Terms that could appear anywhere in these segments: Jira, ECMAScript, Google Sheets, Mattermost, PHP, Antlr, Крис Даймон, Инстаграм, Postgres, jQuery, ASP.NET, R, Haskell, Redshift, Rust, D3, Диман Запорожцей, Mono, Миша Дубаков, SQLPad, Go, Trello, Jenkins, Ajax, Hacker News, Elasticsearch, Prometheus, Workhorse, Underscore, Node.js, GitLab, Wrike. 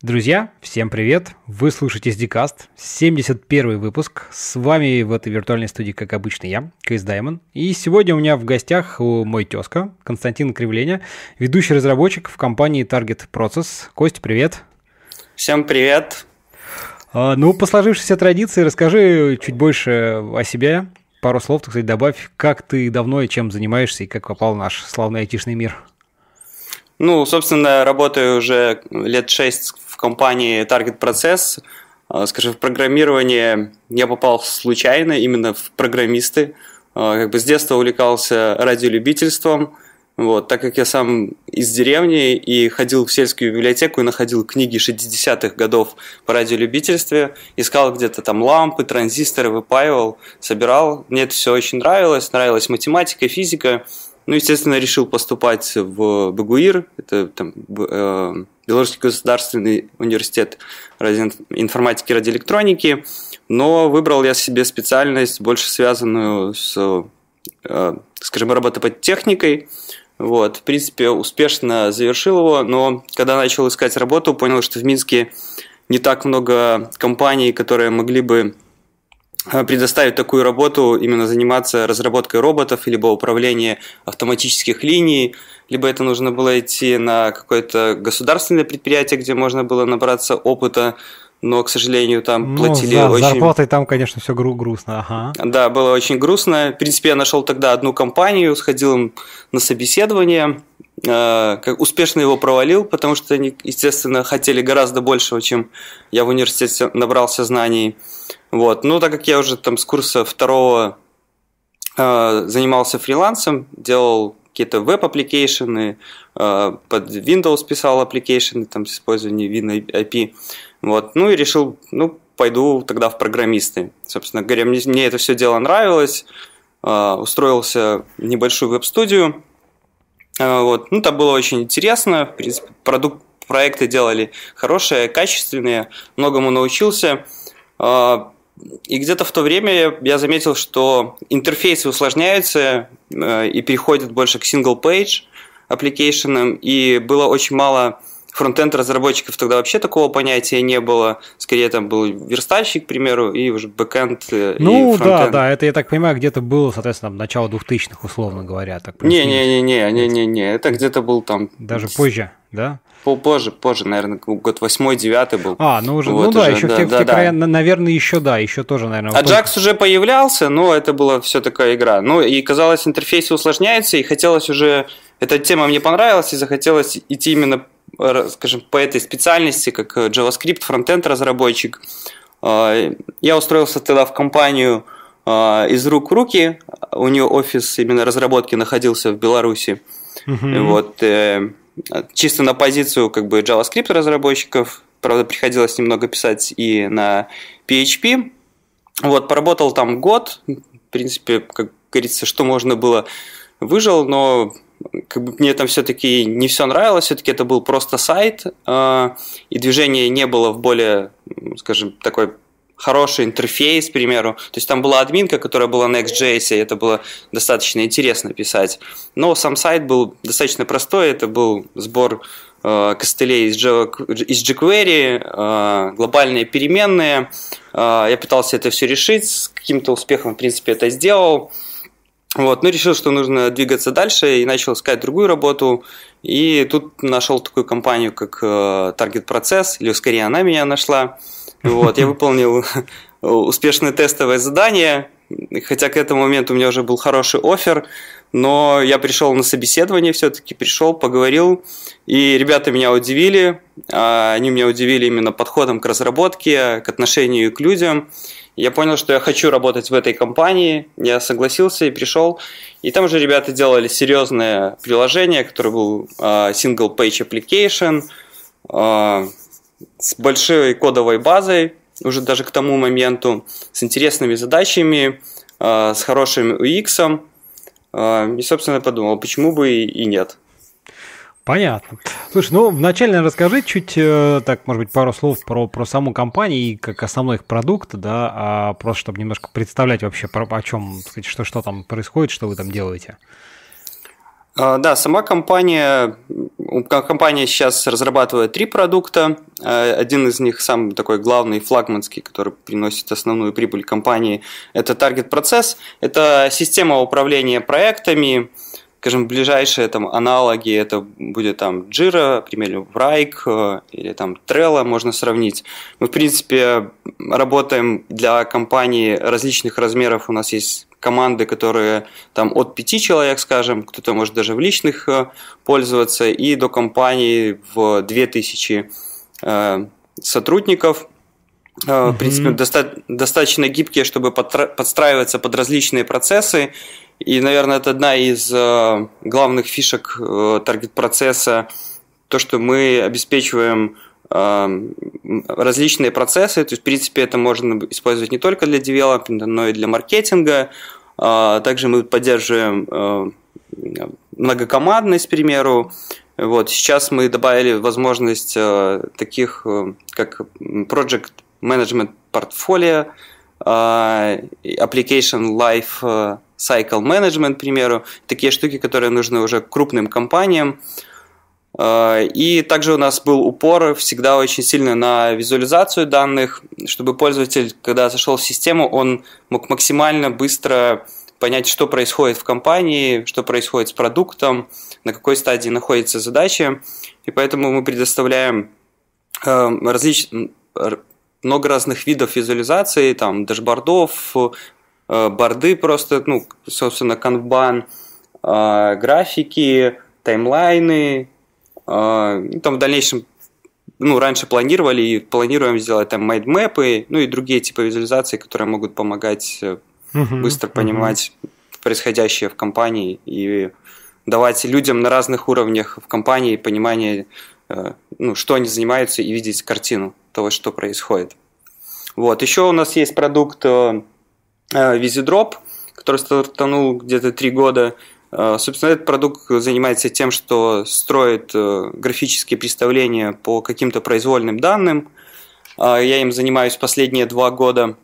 Друзья, всем привет! Вы слушаете SDCast, 71 выпуск. С вами в этой виртуальной студии, как обычно, я, Крис Даймон. И сегодня у меня в гостях мой тезка Константин Кривленя, ведущий разработчик в компании Targetprocess. Кость, привет! Всем привет! Ну, по сложившейся традиции, расскажи чуть больше о себе. Пару слов, так сказать, добавь, как ты давно и чем занимаешься, и как попал в наш славный айтишный мир. Ну, собственно, работаю уже лет 6 в компании Targetprocess. Скажем, в программирование я попал случайно, именно в программисты. Как бы с детства увлекался радиолюбительством. Вот, так как я сам из деревни и ходил в сельскую библиотеку и находил книги 60-х годов по радиолюбительстве, искал где-то там лампы, транзисторы, выпаивал, собирал. Мне это все очень нравилось, нравилась математика, физика. Ну, естественно, решил поступать в БГУИР, это там, Белорусский государственный университет информатики и радиоэлектроники, но выбрал я себе специальность, больше связанную с, скажем, робототехникой. Вот, в принципе, успешно завершил его, но когда начал искать работу, понял, что в Минске не так много компаний, которые могли бы предоставить такую работу, именно заниматься разработкой роботов, либо управлением автоматических линий, либо это нужно было идти на какое-то государственное предприятие, где можно было набраться опыта, но, к сожалению, там платили очень... зарплатой там, конечно, все грустно. Ага. Да, было очень грустно. В принципе, я нашел тогда одну компанию, сходил им на собеседование, успешно его провалил, потому что они, естественно, хотели гораздо большего, чем я в университете набрался знаний. Вот. Ну, так как я уже там с курса второго занимался фрилансом, делал какие-то веб-аппликейшены, под Windows писал аппликейшены там, с использованием WinAPI. Вот. Ну и решил, ну, пойду тогда в программисты. Собственно говоря, мне это все дело нравилось. Устроился в небольшую веб-студию. Вот. Ну, там было очень интересно. В принципе, проекты делали хорошие, качественные. Многому научился. И где-то в то время я заметил, что интерфейсы усложняются и переходят больше к single-page application, и было очень мало фронтенд-разработчиков, тогда вообще такого понятия не было, скорее там был верстальщик, к примеру, и уже бэкэнд и фронтенд. Ну да, это, я так понимаю, где-то было, соответственно, начало 2000-х, условно говоря. Не-не-не, это где-то был там... Даже позже, да? Позже, наверное, год 8-9 был. Ну уже, вот, ну да, уже, еще да, в те, да, в те края, да. Наверное, еще, да, еще тоже, наверное. Ajax уже появлялся, но это была все такая игра. Ну и казалось, интерфейсы усложняются, и хотелось уже, эта тема мне понравилась, и захотелось идти именно, скажем, по этой специальности, как JavaScript, фронтенд-разработчик. Я устроился тогда в компанию из рук в руки, у нее офис именно разработки находился в Беларуси. Вот, чисто на позицию как бы JavaScript разработчиков, правда, приходилось немного писать и на PHP. Вот, поработал там год, в принципе, как говорится, что можно было, выжил, но как бы мне там все-таки не все нравилось, все-таки это был просто сайт, и движения не было в более, скажем, такой хороший интерфейс, к примеру. То есть там была админка, которая была на Next.js, и это было достаточно интересно писать. Но сам сайт был достаточно простой, это был сбор костылей из jQuery, глобальные переменные. Я пытался это все решить, с каким-то успехом, в принципе, это сделал. Вот, ну, решил, что нужно двигаться дальше, и начал искать другую работу. И тут нашел такую компанию, как Targetprocess, или скорее она меня нашла. Вот, я выполнил успешное тестовое задание, хотя к этому моменту у меня уже был хороший оффер, но я пришел на собеседование, все-таки пришел, поговорил, и ребята меня удивили, они меня удивили именно подходом к разработке, к отношению к людям. Я понял, что я хочу работать в этой компании, я согласился и пришел, и там же ребята делали серьезное приложение, которое был single-page application, с большой кодовой базой, уже даже к тому моменту, с интересными задачами, с хорошим UX. И, собственно, подумал, почему бы и нет. Понятно. Слушай, ну, вначале расскажи чуть, так, может быть, пару слов про саму компанию и как основной их продукт, да, просто чтобы немножко представлять вообще, о чем, так сказать, что там происходит, что вы там делаете. Да, сама компания сейчас разрабатывает 3 продукта. Один из них, самый такой главный, флагманский, который приносит основную прибыль компании, это Targetprocess. Это система управления проектами. Скажем, ближайшие там аналоги, это будет там Jira, например, Wrike или там Trello, можно сравнить. Мы, в принципе, работаем для компаний различных размеров. У нас есть команды, которые там от 5 человек, скажем, кто-то может даже в личных пользоваться, и до компаний в 2000 сотрудников. В принципе, достаточно гибкие, чтобы подстраиваться под различные процессы. И, наверное, это одна из главных фишек таргет-процесса, то, что мы обеспечиваем различные процессы. То есть, в принципе, это можно использовать не только для девелопмента, но и для маркетинга. Также мы поддерживаем многокомандность, к примеру. Вот. Сейчас мы добавили возможность таких, как Project Management Portfolio, Application Life Cycle Management, к примеру, такие штуки, которые нужны уже крупным компаниям. И также у нас был упор всегда очень сильно на визуализацию данных, чтобы пользователь, когда зашел в систему, он мог максимально быстро понять, что происходит в компании, что происходит с продуктом, на какой стадии находится задача. И поэтому мы предоставляем много разных видов визуализации, там, дашбордов, борды просто, ну, собственно, канбан, графики, таймлайны. Там в дальнейшем, ну, раньше планировали и планируем сделать там майндмэпы, ну, и другие типы визуализации, которые могут помогать быстро понимать происходящее в компании и давать людям на разных уровнях в компании понимание, ну, что они занимаются, и видеть картину того, что происходит. Вот. Еще у нас есть продукт Vizydrop, который стартанул где-то 3 года. Собственно, этот продукт занимается тем, что строит графические представления по каким-то произвольным данным. Я им занимаюсь последние 2 года.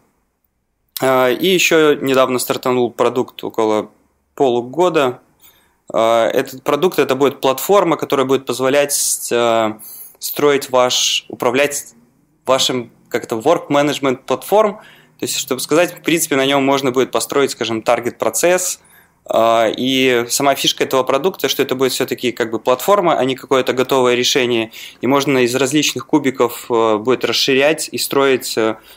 И еще недавно стартанул продукт около полугода. Этот продукт – это будет платформа, которая будет позволять строить управлять вашим как-то work management платформ. То есть, чтобы сказать, в принципе, на нем можно будет построить, скажем, таргет-процесс. И сама фишка этого продукта, что это будет все-таки как бы платформа, а не какое-то готовое решение. И можно из различных кубиков будет расширять и строить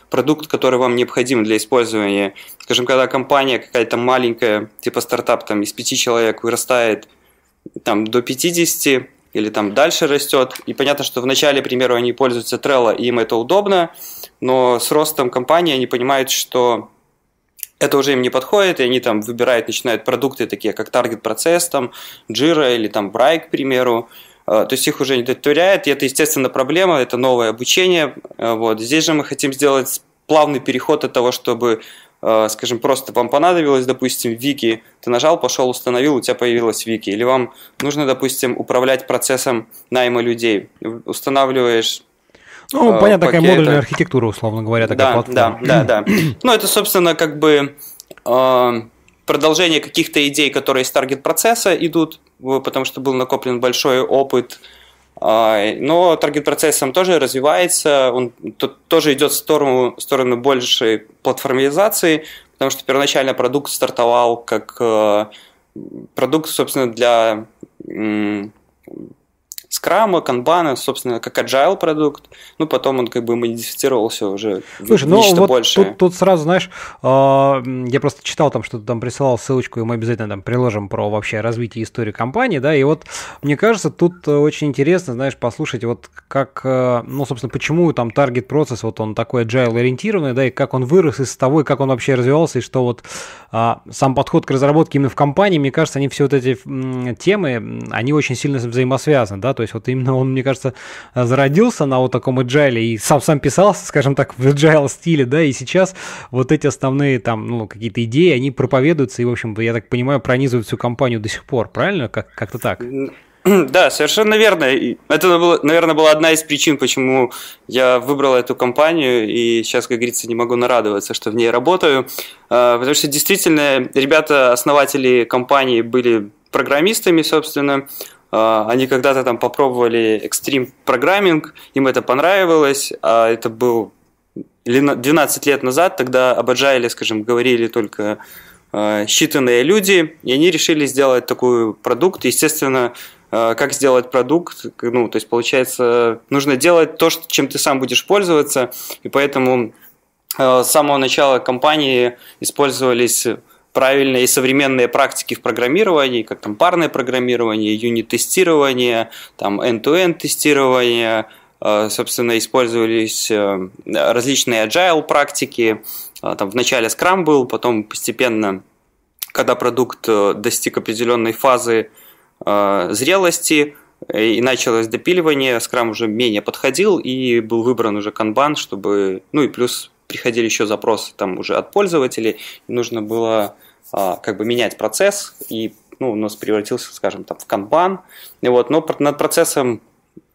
продукт, который вам необходим для использования. Скажем, когда компания какая-то маленькая, типа стартап, там из 5 человек вырастает там, до 50 или там дальше растет. И понятно, что вначале, к примеру, они пользуются Trello, и им это удобно, но с ростом компании они понимают, что это уже им не подходит, и они там выбирают, начинают продукты такие, как Targetprocess, там, Jira или там Wrike, к примеру. То есть их уже не доверяют, и это, естественно, проблема, это новое обучение. Вот. Здесь же мы хотим сделать плавный переход от того, чтобы, скажем, просто вам понадобилось, допустим, Вики, ты нажал, пошел, установил, у тебя появилась Вики. Или вам нужно, допустим, управлять процессом найма людей. Устанавливаешь... Ну, понятно, такая модульная архитектура, условно говоря, такая платформа. Да. Ну, это, собственно, как бы продолжение каких-то идей, которые из таргет-процесса идут, потому что был накоплен большой опыт. Но таргет-процесс сам тоже развивается, он тоже идет в сторону большей платформизации, потому что первоначально продукт стартовал как продукт, собственно, для скрама, канбана, собственно, как agile продукт, ну, потом он как бы модифицировался уже в нечто вот большее. Тут сразу, знаешь, я просто читал там, что ты там присылал ссылочку, и мы обязательно там приложим про вообще развитие истории компании, да, и вот, мне кажется, тут очень интересно, знаешь, послушать вот как, ну, собственно, почему там таргет-процесс, вот он такой agile-ориентированный, да, и как он вырос из того, и как он вообще развивался, и что вот сам подход к разработке именно в компании, мне кажется, они все вот эти темы, они очень сильно взаимосвязаны, да, то есть вот именно он, мне кажется, зародился на вот таком agile и сам писался, скажем так, в agile стиле, да, и сейчас вот эти основные там, ну, какие-то идеи, они проповедуются и, в общем, я так понимаю, пронизывают всю компанию до сих пор, правильно? Как-то так? Да, совершенно верно. Это, наверное, была одна из причин, почему я выбрал эту компанию и сейчас, как говорится, не могу нарадоваться, что в ней работаю, потому что действительно ребята, основатели компании были программистами, собственно. Они когда-то там попробовали экстрим программинг, им это понравилось. Это был 12 лет назад, тогда об agile, скажем, говорили только считанные люди, и они решили сделать такой продукт. Естественно, как сделать продукт, ну, то есть, получается, нужно делать то, чем ты сам будешь пользоваться, и поэтому с самого начала компании использовались правильные и современные практики в программировании, как там парное программирование, юнит-тестирование, там end-to-end тестирование, собственно, использовались различные agile практики. Там вначале скрам был, потом постепенно, когда продукт достиг определенной фазы зрелости и началось допиливание, скрам уже менее подходил, и был выбран уже канбан, чтобы, ну и плюс приходили еще запросы там уже от пользователей, нужно было как бы менять процесс, и ну, у нас превратился, скажем, там, в канбан. И вот, но над процессом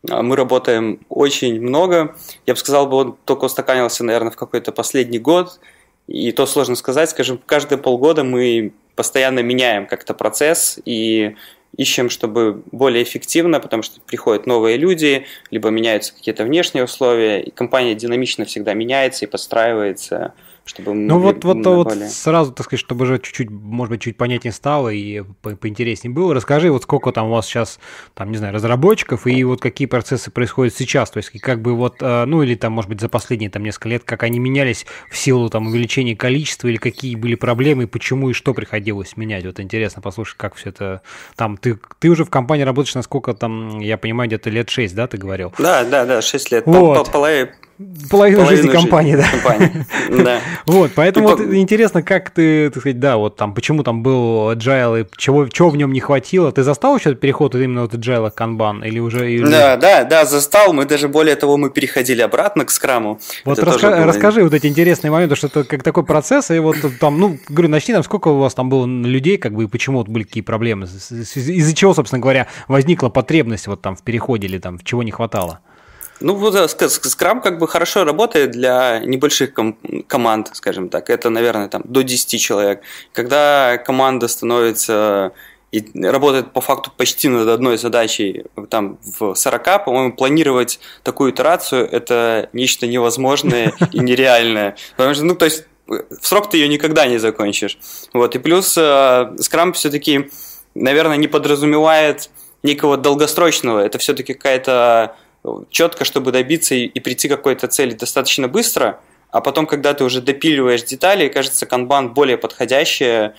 мы работаем очень много. Я бы сказал, он только устаканился, наверное, в какой-то последний год. И то сложно сказать. Скажем, каждые полгода мы постоянно меняем как-то процесс и ищем, чтобы более эффективно, потому что приходят новые люди, либо меняются какие-то внешние условия. И компания динамично всегда меняется и подстраивается, чтобы... Ну вот сразу, так сказать, чтобы уже чуть-чуть, может быть, чуть понятнее стало и поинтереснее было, расскажи, вот сколько там у вас сейчас, там, не знаю, разработчиков, и вот какие процессы происходят сейчас, то есть как бы вот, ну или там, может быть, за последние там несколько лет, как они менялись в силу там увеличения количества, или какие были проблемы, и почему и что приходилось менять, вот интересно послушать, как все это, там, ты уже в компании работаешь, насколько там, я понимаю, где-то лет 6, да, ты говорил? Да, 6 лет, вот. Половину жизни компании, да. Вот, поэтому интересно, как ты, так сказать, да, вот там, почему там был agile и чего в нем не хватило. Ты застал еще переход именно от agile к kanban или уже... Да, застал. Мы даже более того, мы переходили обратно к скраму. Вот расскажи вот эти интересные моменты, что это как такой процесс, и вот там, ну, говорю, начни там, сколько у вас там было людей, как бы, и почему вот были какие проблемы, из-за чего, собственно говоря, возникла потребность вот там в переходе или там, чего не хватало? Ну, вот скрам как бы хорошо работает для небольших команд, скажем так. Это, наверное, там, до 10 человек. Когда команда становится и работает по факту почти над одной задачей там, в 40, по-моему, планировать такую итерацию – это нечто невозможное и нереальное. Потому что, ну, то есть, в срок ты ее никогда не закончишь. Вот. И плюс скрам все-таки, наверное, не подразумевает некого долгосрочного. Это все-таки какая-то... четко, чтобы добиться и прийти к какой-то цели достаточно быстро, а потом, когда ты уже допиливаешь детали, кажется, канбан более подходящая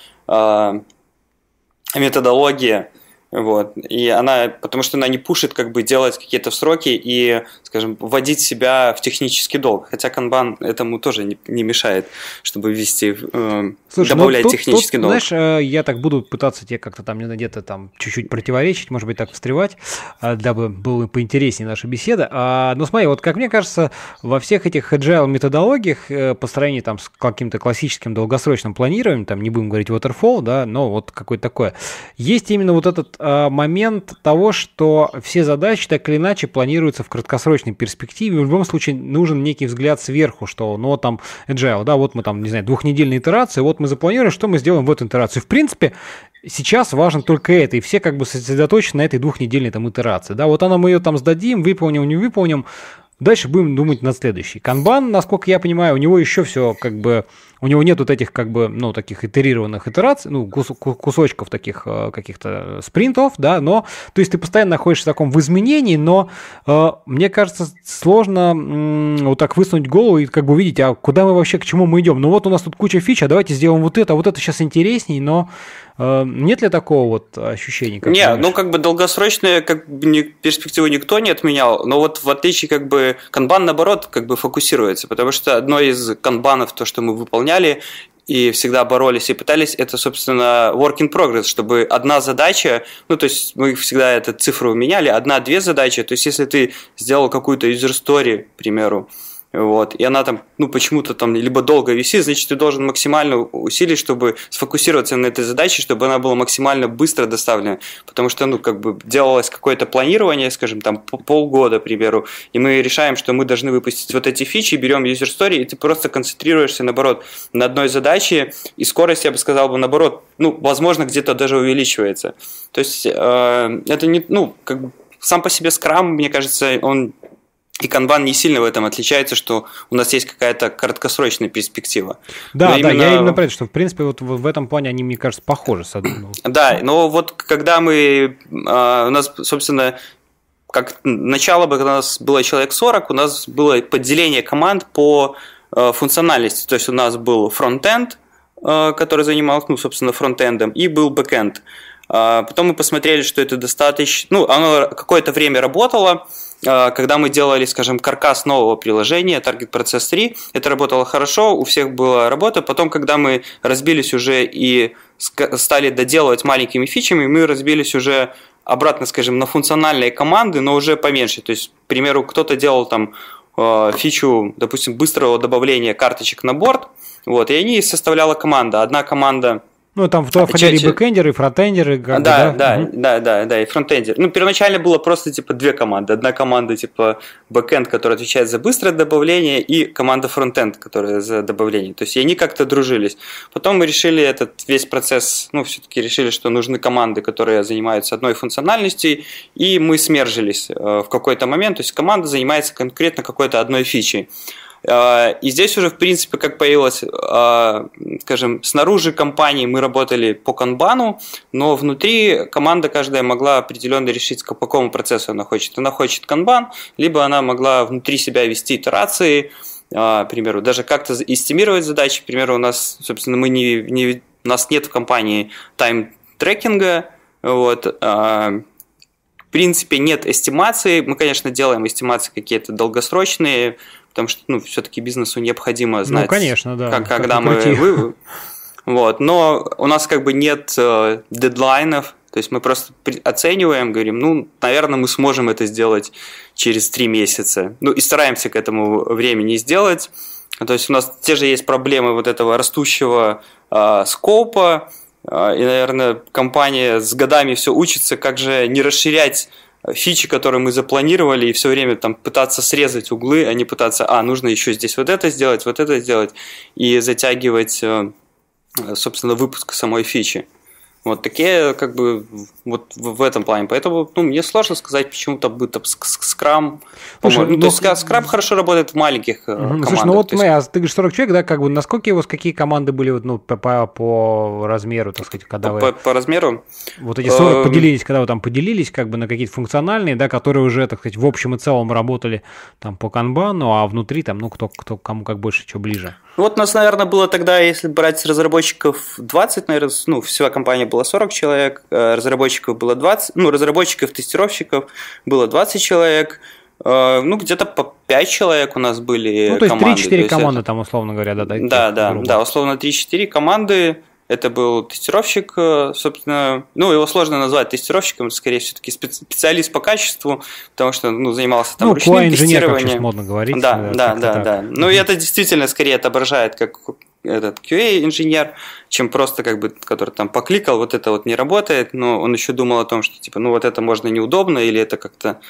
методология, вот, и она, потому что она не пушит, как бы, делать какие-то сроки и, скажем, вводить себя в технический долг, хотя канбан этому тоже не мешает, чтобы ввести, добавлять технический долг. Знаешь, я так буду пытаться тебе как-то там, не знаю, где-то там чуть-чуть противоречить, может быть, так встревать, дабы было поинтереснее наша беседа. Но смотри, вот как мне кажется, во всех этих agile методологиях по сравнению там с каким-то классическим долгосрочным планированием, там не будем говорить waterfall, да, но вот какое-то такое, есть именно вот этот момент того, что все задачи так или иначе планируются в краткосрочной перспективе. В любом случае нужен некий взгляд сверху, что, ну, там, agile, да, вот мы там, не знаю, двухнедельные итерации, вот мы запланировали, что мы сделаем в эту итерацию. В принципе, сейчас важно только это, и все как бы сосредоточены на этой двухнедельной там итерации, да, вот она, мы ее там сдадим, выполним, не выполним, дальше будем думать над следующей. Канбан, насколько я понимаю, у него еще все как бы, у него нет вот этих как бы, ну, таких итерированных итераций, ну, кусочков таких каких-то спринтов, да, но, то есть ты постоянно находишься в таком в изменении, но мне кажется, сложно вот так высунуть голову и как бы увидеть, а куда мы вообще, к чему мы идем. Ну, вот у нас тут куча фич, а давайте сделаем вот это сейчас интересней, но нет ли такого вот ощущения? Как нет, ну, как бы долгосрочные как бы, перспективы никто не отменял, но вот в отличие как бы канбан, наоборот, как бы фокусируется, потому что одно из канбанов, то, что мы выполняли, и всегда боролись и пытались, это, собственно, work in progress, чтобы одна задача, ну, то есть мы всегда эту цифру меняли, одна-две задачи, то есть если ты сделал какую-то user story, к примеру, Вот. И она там, ну, почему-то там либо долго висит, значит, ты должен максимально усилить, чтобы сфокусироваться на этой задаче, чтобы она была максимально быстро доставлена. Потому что, ну, как бы делалось какое-то планирование, скажем, там, полгода, к примеру, и мы решаем, что мы должны выпустить вот эти фичи, берем user story, и ты просто концентрируешься, наоборот, на одной задаче, и скорость, я бы сказал, наоборот, ну, возможно, где-то даже увеличивается. То есть, это не, ну, как бы сам по себе Scrum, мне кажется, он... И канбан не сильно в этом отличается, что у нас есть какая-то краткосрочная перспектива. Да, но да, именно... я именно про это, что в принципе вот в этом плане они, мне кажется, похожи. С одной... Да, но вот когда мы, у нас, собственно, как начало, когда у нас было человек 40, у нас было поделение команд по функциональности. То есть у нас был фронт-энд, который занимался, ну, собственно, фронт-эндом, и был бэк-энд. Потом мы посмотрели, что это достаточно... Ну, оно какое-то время работало. Когда мы делали, скажем, каркас нового приложения, Targetprocess 3, это работало хорошо, у всех была работа. Потом, когда мы разбились уже и стали доделывать маленькими фичами, мы разбились уже обратно, скажем, на функциональные команды, но уже поменьше. То есть, к примеру, кто-то делал там фичу, допустим, быстрого добавления карточек на борт, вот, и они составляла команда. Одна команда... Ну, там туда входили и бэкэндеры, и фронтендеры. Да, и фронтендеры. Ну, первоначально было просто, типа, две команды. Одна команда, типа, бэкэнд, которая отвечает за быстрое добавление, и команда фронтенд, которая за добавление. То есть, и они как-то дружились. Потом мы решили этот весь процесс, ну, все-таки решили, что нужны команды, которые занимаются одной функциональностью, и мы смержились в какой-то момент. То есть, команда занимается конкретно какой-то одной фичей. И здесь уже, в принципе, как появилось, скажем, снаружи компании мы работали по канбану, но внутри команда каждая могла определенно решить, по какому процессу она хочет. Она хочет канбан, либо она могла внутри себя вести итерации, к примеру, даже как-то эстимировать задачи. К примеру, у нас, собственно, у нас нет в компании тайм-трекинга, вот, в принципе, нет эстимации. Мы, конечно, делаем эстимации какие-то долгосрочные, потому что, ну, все-таки бизнесу необходимо знать, ну, конечно, да, когда мы... Вот. Но у нас как бы нет дедлайнов, то есть мы просто оцениваем, говорим, ну, наверное, мы сможем это сделать через 3 месяца. Ну, и стараемся к этому времени сделать. То есть у нас те же есть проблемы вот этого растущего скопа, и, наверное, компания с годами все учится, как же не расширять фичи, которые мы запланировали, и все время там пытаться срезать углы, а не пытаться, нужно еще здесь вот это сделать, и затягивать, собственно, выпуск самой фичи. Вот такие, как бы, вот в этом плане. Поэтому, ну, мне сложно сказать, почему-то будет скрам. Скрам хорошо работает в маленьких командах. Слушай, ну вот ты говоришь 40 человек, да, как бы, насколько у вас какие команды были, ну, по размеру, так сказать, когда вы... По размеру? Вот эти 40 поделились, когда вы там поделились, как бы, на какие-то функциональные, да, которые уже, так сказать, в общем и целом работали там по канбану, а внутри там, ну, кто кому как больше, что ближе. Вот нас, наверное, было тогда, если брать разработчиков 20, наверное, ну, вся компания была 40 человек, разработчиков было 20, ну, разработчиков-тестировщиков было 20 человек, ну, где-то по 5 человек у нас были. Ну, то есть 3-4 команды это... там, условно говоря, да? Да, условно 3-4 команды. Это был тестировщик, собственно, ну, его сложно назвать тестировщиком, скорее все-таки специалист по качеству, потому что, ну, занимался там ручным тестированием. Как модно говорить. Да. Ну, и это действительно скорее отображает, как этот QA-инженер, чем просто, как бы, который там покликал, вот это вот не работает, но он еще думал о том, что, типа, ну, вот это можно неудобно, или это как-то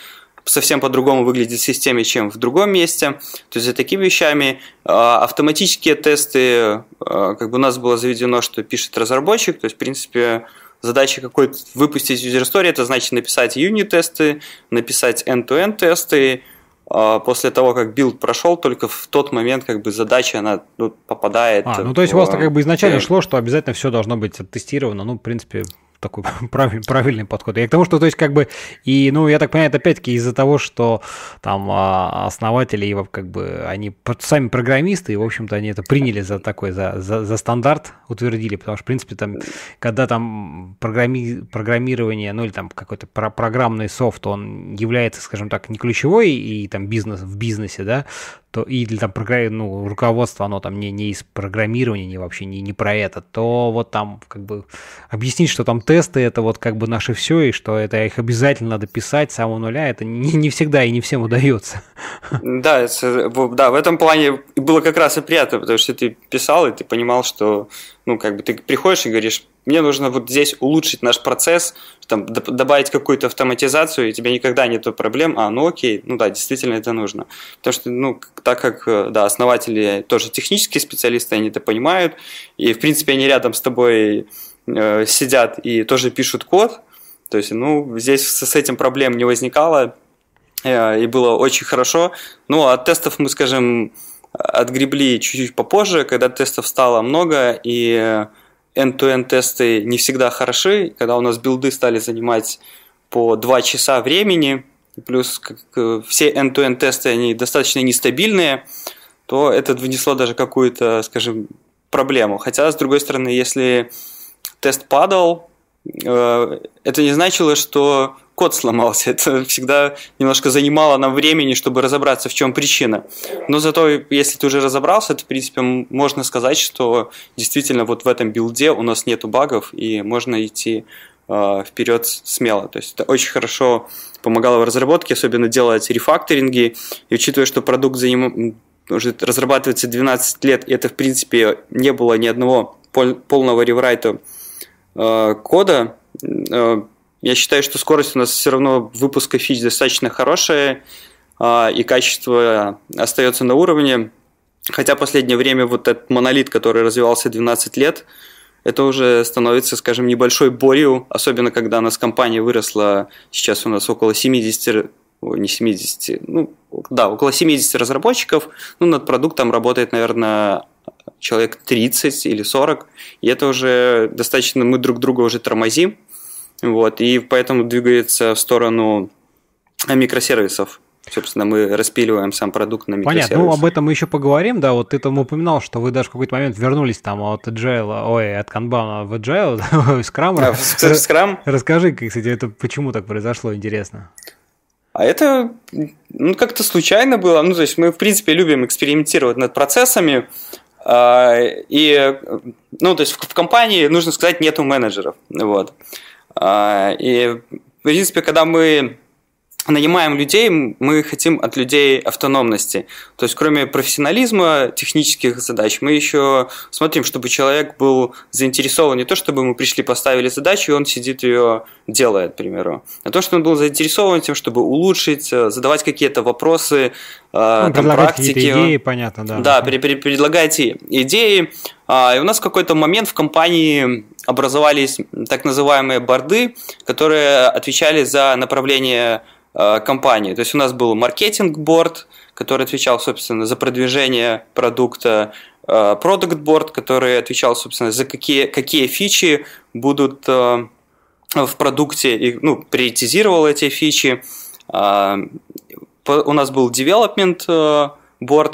совсем по-другому выглядит в системе, чем в другом месте. То есть за такими вещами автоматические тесты, как бы у нас было заведено, что пишет разработчик. То есть, в принципе, задача какой-то выпустить user story, это значит написать юнит-тесты, написать end-to-end тесты. После того, как билд прошел, только в тот момент, как бы, задача, она, ну, попадает. Ну, то есть у вас-то, как бы, изначально шло, что обязательно все должно быть оттестировано, ну, в принципе... Такой правильный подход. Я к тому, что, то есть, как бы, и, ну, я так понимаю, это опять-таки из-за того, что там основатели, как бы, они сами программисты, и, в общем-то, они это приняли за стандарт, утвердили, потому что, в принципе, там, когда там программирование, ну, или там какой-то программный софт, он является, скажем так, не ключевой, и там бизнес в бизнесе, да, то и для там, руководство, оно там не из программирования, не вообще не про это, то вот там как бы объяснить, что там тесты, это вот как бы наше все, и что это их обязательно надо писать с самого нуля, это не всегда и не всем удается. Да, в этом плане было как раз и приятно, потому что ты писал, и ты понимал, что ты приходишь и говоришь, мне нужно вот здесь улучшить наш процесс, там, добавить какую-то автоматизацию, и тебе никогда нету проблем, окей, действительно это нужно. Потому что, так как, да, основатели тоже технические специалисты, они это понимают, и, в принципе, они рядом с тобой сидят и тоже пишут код, то есть, здесь с этим проблем не возникало, и было очень хорошо. От тестов мы, скажем, отгребли чуть-чуть попозже, когда тестов стало много, и end-to-end тесты не всегда хороши, когда у нас билды стали занимать по 2 часа времени, плюс все end-to-end тесты, они достаточно нестабильные, то это внесло даже какую-то, скажем, проблему. Хотя, с другой стороны, если тест падал, это не значило, что код сломался. Это всегда немножко занимало нам времени, чтобы разобраться, в чем причина. Но зато, если ты уже разобрался, то, в принципе, можно сказать, что действительно вот в этом билде у нас нету багов, и можно идти вперед смело. То есть это очень хорошо помогало в разработке, особенно делать рефакторинги. И учитывая, что продукт уже разрабатывается 12 лет, и это, в принципе, не было ни одного полного реврайта кода, я считаю, что скорость у нас все равно выпуска фич достаточно хорошая, и качество остается на уровне. Хотя в последнее время вот этот монолит, который развивался 12 лет, это уже становится, скажем, небольшой болью, особенно когда у нас компания выросла, сейчас у нас около 70 разработчиков, над продуктом работает, наверное, человек 30 или 40, и это уже достаточно, мы друг друга уже тормозим, и поэтому двигается в сторону микросервисов. Собственно, мы распиливаем сам продукт на микросервисы. Понятно, об этом мы еще поговорим, да, вот ты там упоминал, что вы даже в какой-то момент вернулись там от канбана в agile, из скрама. Расскажи, кстати, это почему так произошло, интересно. А это как-то случайно было. То есть мы, в принципе, любим экспериментировать над процессами. И, то есть в компании, нужно сказать, нету менеджеров. И, в принципе, когда мы нанимаем людей, мы хотим от людей автономности. То есть, кроме профессионализма, технических задач, мы еще смотрим, чтобы человек был заинтересован не то, чтобы мы пришли, поставили задачу, и он сидит ее делает, к примеру. А то, что он был заинтересован тем, чтобы улучшить, задавать какие-то вопросы, практики. Идеи, понятно, да. Да, предлагайте идеи. И у нас в какой-то момент в компании образовались так называемые борды, которые отвечали за направление компании. То есть у нас был маркетинг-борд, который отвечал, собственно, за продвижение продукта, продукт-борд, который отвечал, собственно, за какие фичи будут в продукте, и, приоритизировал эти фичи. У нас был development-борд,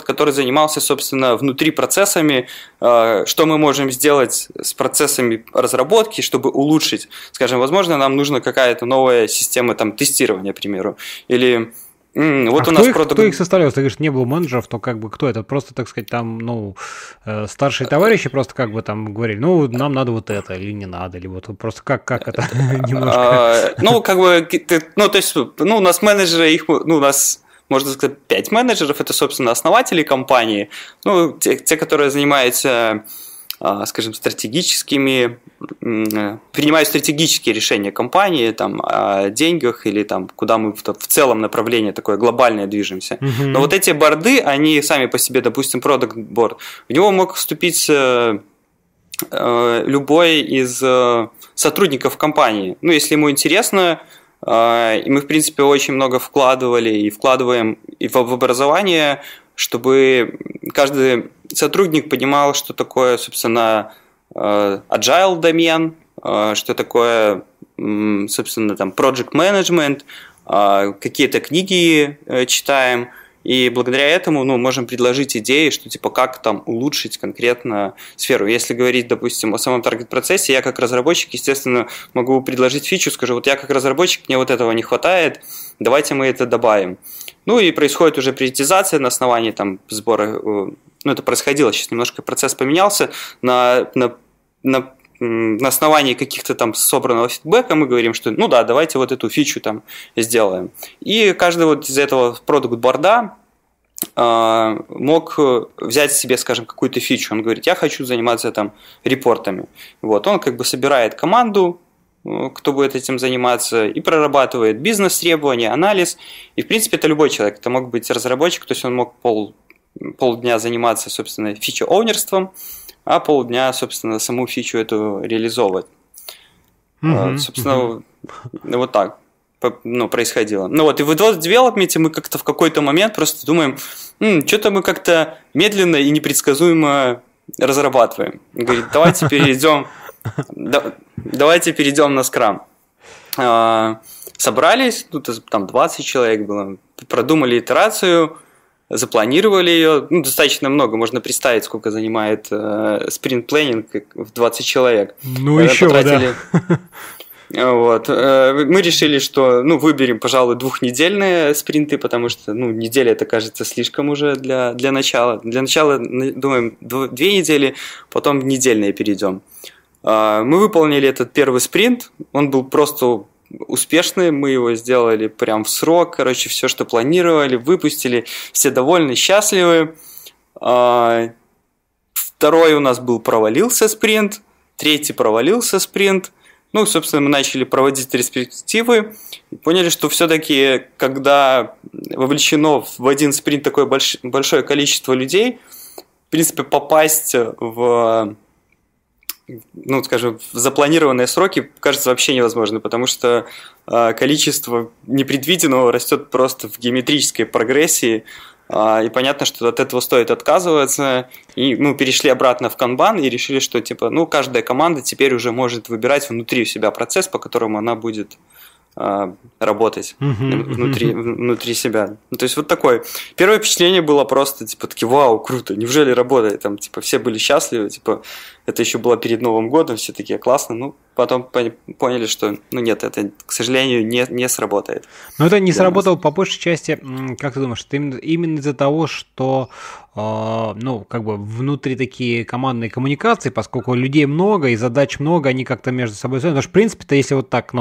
который занимался, собственно, внутри процессами, что мы можем сделать с процессами разработки, чтобы улучшить. Скажем, возможно, нам нужна какая-то новая система там, тестирования, к примеру, или... кто их составлял? Ты говоришь, не было менеджеров, то как бы кто это? Просто, так сказать, там, старшие товарищи просто как бы там говорили, нам надо вот это, или не надо, или вот просто как это немножко... у нас менеджеры, у нас, можно сказать, 5 менеджеров, это, собственно, основатели компании, те, которые занимаются, скажем, принимают стратегические решения компании там, о деньгах или там, куда мы в целом направление такое глобальное движемся. Mm-hmm. Но вот эти борды, они сами по себе, допустим, product board, в него мог вступить любой из сотрудников компании. Если ему интересно, и мы, в принципе, очень много вкладывали и вкладываем и в образование, чтобы каждый сотрудник понимал, что такое, собственно, agile домен, что такое, собственно, там project management, какие-то книги читаем, и благодаря этому, можем предложить идеи, что типа как там улучшить конкретно сферу. Если говорить, допустим, о самом таргет-процессе, я как разработчик, естественно, могу предложить фичу, скажу, вот я как разработчик, мне вот этого не хватает, давайте мы это добавим. Ну и происходит уже приоритизация на основании там сбора, ну это происходило, сейчас немножко процесс поменялся, на основании каких-то там собранного фидбэка мы говорим, что ну да, давайте вот эту фичу там сделаем. И каждый вот из этого продукт-борда мог взять себе, скажем, какую-то фичу. Он говорит, я хочу заниматься там репортами. Вот, он как бы собирает команду, кто будет этим заниматься, и прорабатывает бизнес-требования, анализ. И, в принципе, это любой человек. Это мог быть разработчик, то есть он мог полдня заниматься, собственно, фича-оунерством, а полдня, собственно, саму фичу эту реализовывать. Mm-hmm. Собственно, вот так происходило. Ну вот, и в девелопменте мы как-то в какой-то момент просто думаем, что-то мы как-то медленно и непредсказуемо разрабатываем. Говорит, давайте перейдем... Давайте перейдем на скрам. Собрались, там 20 человек было, продумали итерацию, запланировали ее. Ну, достаточно много, можно представить, сколько занимает спринт-планинг в 20 человек. Ну, когда еще, потратили... да. Вот. Мы решили, что выберем, пожалуй, двухнедельные спринты, потому что неделя это кажется слишком уже для начала. Для начала, думаем, 2 недели, потом недельные перейдем. Мы выполнили этот первый спринт, он был просто успешный, мы его сделали прям в срок, короче, все, что планировали, выпустили, все довольны, счастливы. Второй у нас был провалился спринт, третий провалился спринт. Ну, собственно, мы начали проводить ретроспективы и поняли, что все-таки, когда вовлечено в один спринт такое большое количество людей, в принципе, попасть в... скажем, в запланированные сроки кажется вообще невозможно, потому что количество непредвиденного растет просто в геометрической прогрессии, и понятно, что от этого стоит отказываться, и мы перешли обратно в канбан и решили, что каждая команда теперь уже может выбирать внутри себя процесс, по которому она будет работать внутри себя. Ну, то есть вот такое. Первое впечатление было просто, вау, круто, неужели работает? Там, все были счастливы, это еще было перед Новым годом, все такие классно. Ну, потом поняли, что, нет, это, к сожалению, не сработает. Но это не сработало по большей части, как ты думаешь, именно из-за того, что внутри такие командные коммуникации, поскольку людей много и задач много, они как-то между собой связаны. Потому что, в принципе-то, если вот так,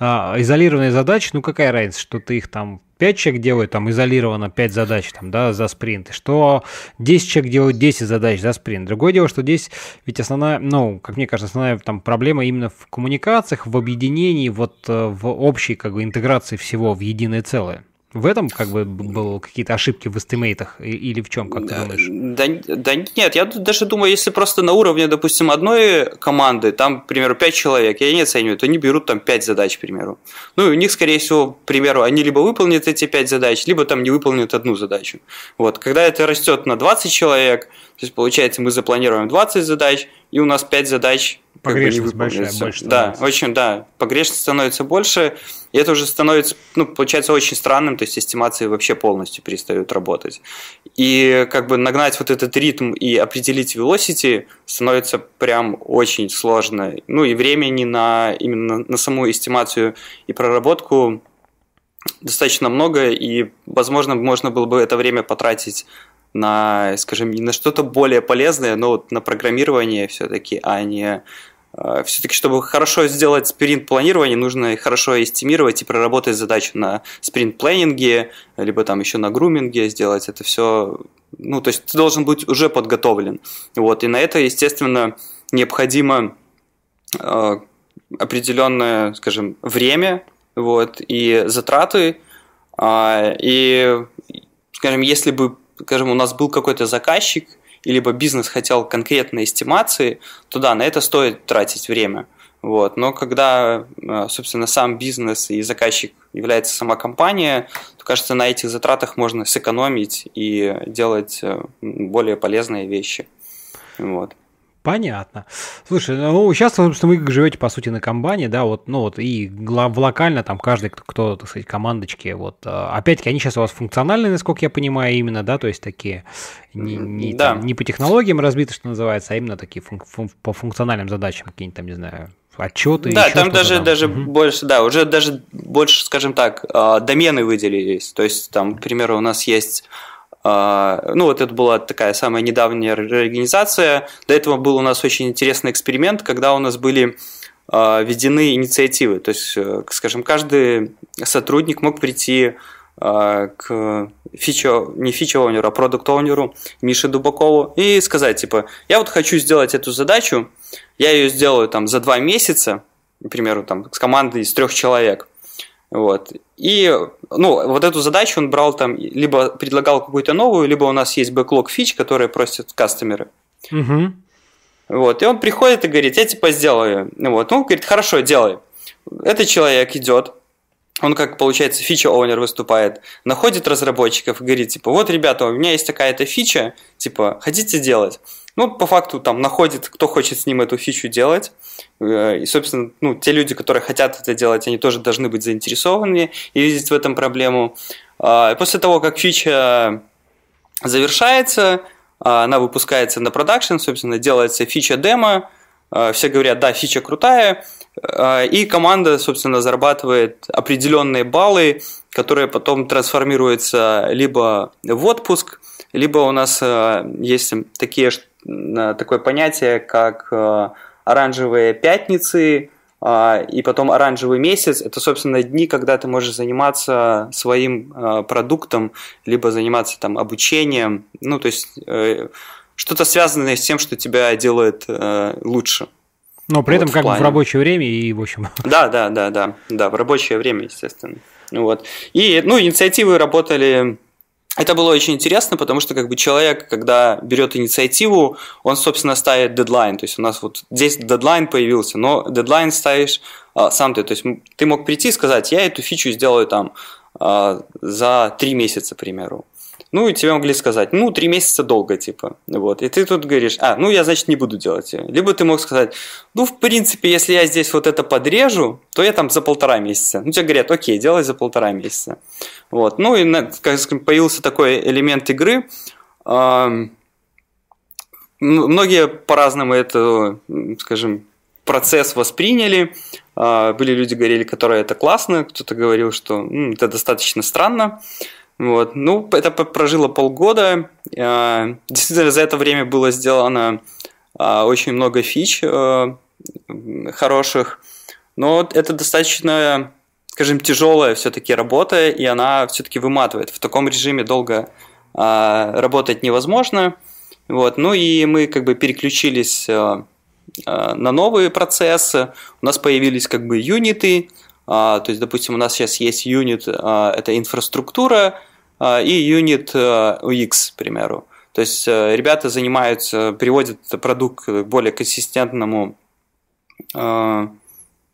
изолированные задачи, какая разница, что ты их там 5 человек делают, там изолировано 5 задач там, да, за спринт, и что 10 человек делают 10 задач за спринт. Другое дело, что здесь ведь основная, как мне кажется, основная там проблема именно в коммуникациях, в объединении, вот в общей интеграции всего в единое целое. В этом были какие-то ошибки в эстимейтах или в чем, как ты думаешь? Да нет, я даже думаю, если просто на уровне, допустим, одной команды, там, к примеру, 5 человек, я не оцениваю, то они берут там 5 задач, к примеру. Ну, и у них, скорее всего, к примеру, они либо выполнят эти 5 задач, либо там не выполнят одну задачу. Вот, когда это растет на 20 человек, то есть, получается, мы запланируем 20 задач, и у нас 5 задач... Погрешность большая, больше становится. Да, очень, да, погрешность становится больше, и это уже становится, получается, очень странным, то есть эстимации вообще полностью перестают работать. И нагнать вот этот ритм и определить velocity становится прям очень сложно. Ну и времени именно на саму эстимацию и проработку достаточно много, и, возможно, можно было бы это время потратить на, скажем, не на что-то более полезное, но вот на программирование все-таки, а не... Все-таки, чтобы хорошо сделать спринт-планирование, нужно хорошо эстимировать и проработать задачу на спринт-планинге, либо там еще на груминге сделать это все. То есть ты должен быть уже подготовлен. Вот, и на это, естественно, необходимо определенное, скажем, время, и затраты. И, скажем, если бы у нас был какой-то заказчик, либо бизнес хотел конкретной эстимации, то да, на это стоит тратить время. Вот. Но когда, собственно, сам бизнес и заказчик является сама компания, то, кажется, на этих затратах можно сэкономить и делать более полезные вещи. Вот. Понятно. Слушай, сейчас, собственно, вы живете, по сути, на комбане, да, и локально там каждый, кто, так сказать, командочки, опять-таки, они сейчас у вас функциональные, насколько я понимаю, именно, да, то есть такие не по технологиям разбиты, что называется, а именно такие по функциональным задачам, какие-нибудь там, не знаю, отчеты. Да, там даже больше, да, уже даже больше, скажем так, домены выделились. То есть, там, к примеру, у нас есть. Ну, вот это была такая самая недавняя реорганизация. До этого был у нас очень интересный эксперимент, когда у нас были введены инициативы. То есть, скажем, каждый сотрудник мог прийти к фича-оунеру, а продукт-оунеру Мише Дубакову и сказать, типа, я вот хочу сделать эту задачу, я ее сделаю там за 2 месяца, например, там, с командой из 3 человек. Вот. И ну, вот эту задачу он брал там, либо предлагал какую-то новую, либо у нас есть бэклог фич, которые просят кастомеры. Угу. Вот. И он приходит и говорит, я типа сделаю. Вот. Ну, говорит, хорошо, делай. Этот человек идет, он как, получается, фича-оунер выступает, находит разработчиков и говорит, типа, вот, ребята, у меня есть такая-то фича, типа, хотите делать? Ну, по факту, там, находит, кто хочет с ним эту фичу делать. И, собственно, ну, те люди, которые хотят это делать, они тоже должны быть заинтересованы и видеть в этом проблему. И после того, как фича завершается, она выпускается на продакшн, собственно, делается фича-демо, все говорят, да, фича крутая, и команда, собственно, зарабатывает определенные баллы, которые потом трансформируются либо в отпуск, либо у нас есть такое понятие, как оранжевые пятницы и потом оранжевый месяц. Это, собственно, дни, когда ты можешь заниматься своим продуктом, либо заниматься там обучением, ну, то есть что-то связанное с тем, что тебя делает лучше. Но при этом как бы в рабочее время и, в общем... Да, в рабочее время, естественно. Вот. И, ну, инициативы работали... Это было очень интересно, потому что как бы человек, когда берет инициативу, он, собственно, ставит дедлайн. То есть у нас вот здесь дедлайн появился, но дедлайн ставишь сам ты. То есть ты мог прийти и сказать, я эту фичу сделаю там за 3 месяца, к примеру. Ну, и тебе могли сказать, ну, 3 месяца долго, типа, вот, и ты тут говоришь, ну, я, значит, не буду делать ее. Либо ты мог сказать, ну, в принципе, если я здесь вот это подрежу, то я там за 1,5 месяца. Ну, тебе говорят, окей, делай за 1,5 месяца. Вот, ну, и, как сказать, появился такой элемент игры. Многие по-разному это, скажем, процесс восприняли. Были люди, говорили, которые это классно, кто-то говорил, что это достаточно странно. Вот. Ну, это прожило полгода. Действительно, за это время было сделано очень много фич хороших, но это достаточно, скажем, тяжелая все-таки работа, и она все-таки выматывает. В таком режиме долго работать невозможно. Вот. Ну и мы как бы переключились на новые процессы. У нас появились как бы юниты. То есть, допустим, у нас сейчас есть юнит, это инфраструктура, и юнит UX, к примеру. То есть ребята занимаются, приводят продукт к более консистентному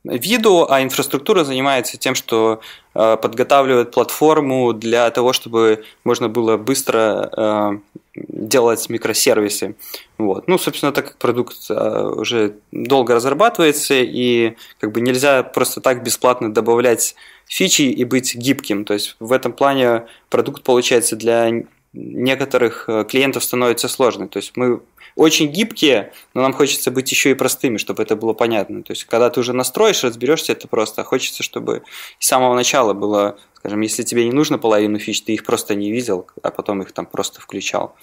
виду, а инфраструктура занимается тем, что подготавливает платформу для того, чтобы можно было быстро делать микросервисы. Вот. Ну, собственно, так как продукт уже долго разрабатывается, и как бы нельзя просто так бесплатно добавлять фичи и быть гибким. То есть в этом плане продукт, получается, для некоторых клиентов становится сложным. То есть мы очень гибкие, но нам хочется быть еще и простыми, чтобы это было понятно. То есть когда ты уже настроишь, разберешься, это просто. Хочется, чтобы с самого начала было, скажем, если тебе не нужно половину фич, ты их просто не видел, а потом их там просто включал.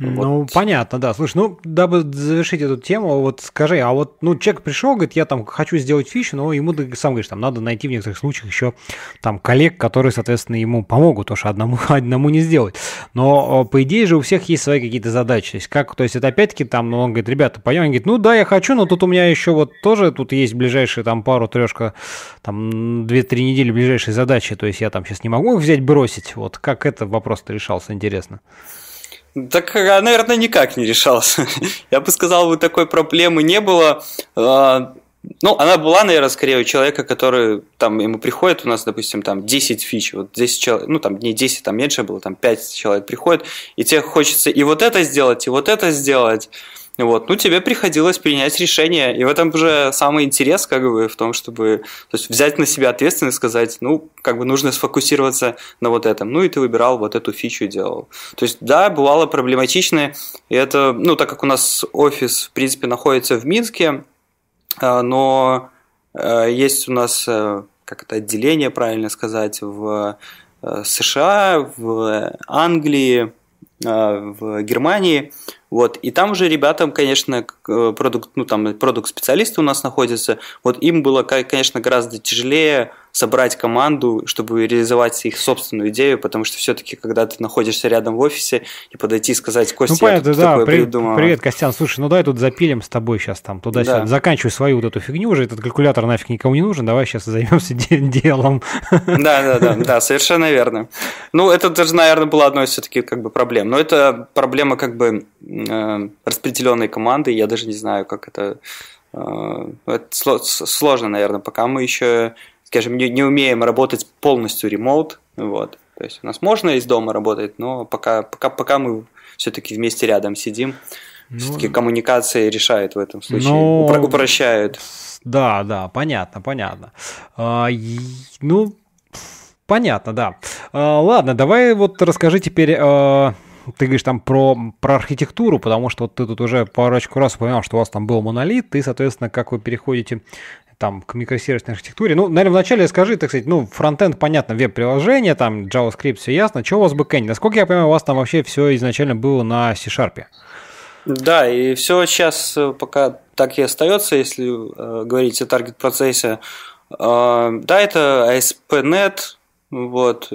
Ну, вот. Понятно, да. Слушай, ну, дабы завершить эту тему, вот скажи, а вот, ну, человек пришел, говорит, я там хочу сделать фичу, но ему, ты сам говоришь, там, надо найти в некоторых случаях еще там коллег, которые, соответственно, ему помогут, потому что одному не сделать. Но, по идее же, у всех есть свои какие-то задачи. То есть, это опять-таки там, ну, он говорит, ребята, пойдем, он говорит, ну, да, я хочу, но тут у меня еще вот тоже, тут есть ближайшие там пару-трешка, там, 2-3 недели ближайшие задачи, то есть я там сейчас не могу их взять, бросить. Вот как этот вопрос-то решался, интересно. Так, наверное, никак не решался. Я бы сказал, такой проблемы не было. Ну, она была, наверное, скорее у человека, который там ему приходит, у нас, допустим, там 10 фич, вот 10 человек, ну, там не 10, там меньше было, там 5 человек приходит, и тебе хочется и вот это сделать, и вот это сделать. Вот. Ну, тебе приходилось принять решение, и в этом уже самый интерес, как бы, в том, чтобы, то есть, взять на себя ответственность, сказать, ну, как бы нужно сфокусироваться на вот этом, ну, и ты выбирал вот эту фичу и делал. То есть, да, бывало проблематично, и это, ну, так как у нас офис, в принципе, находится в Минске, но есть у нас, как это, отделение, правильно сказать, в США, в Англии, в Германии, вот, и там уже ребятам, конечно, продукт, ну, там продукт-специалисты у нас находятся, вот им было, конечно, гораздо тяжелее собрать команду, чтобы реализовать их собственную идею, потому что все-таки, когда ты находишься рядом в офисе, и подойти и сказать: Костя, ну, понятно, я тут такое придумал. Привет, Костян, слушай, ну давай тут запилим с тобой сейчас там туда-сюда, да. Заканчивай свою вот эту фигню уже, этот калькулятор нафиг никому не нужен, давай сейчас займемся делом. Да, совершенно верно. Ну, это даже, наверное, была одной из все-таки как бы проблем, но это проблема как бы распределенной команды, я даже не знаю, как это сложно, наверное, пока мы еще, скажем, не умеем работать полностью ремоут, вот. То есть у нас можно из дома работать, но пока мы все-таки вместе рядом сидим, ну, все-таки коммуникация решает в этом случае, но... упрощает. Да, да, понятно, понятно. Ну, понятно, да. Ладно, давай вот расскажи теперь... Ты говоришь там про архитектуру, потому что вот ты тут уже парочку раз упоминал, что у вас там был монолит, и, соответственно, как вы переходите там к микросервисной архитектуре. Ну, наверное, вначале скажи, так сказать, ну, фронтенд, понятно, веб-приложение, там, JavaScript, все ясно. Чего у вас бэкэнд? Насколько я понимаю, у вас там вообще все изначально было на C-Sharp. Да, и все сейчас пока так и остается, если говорить о таргет-процессе. Да, это ASP.NET, вот...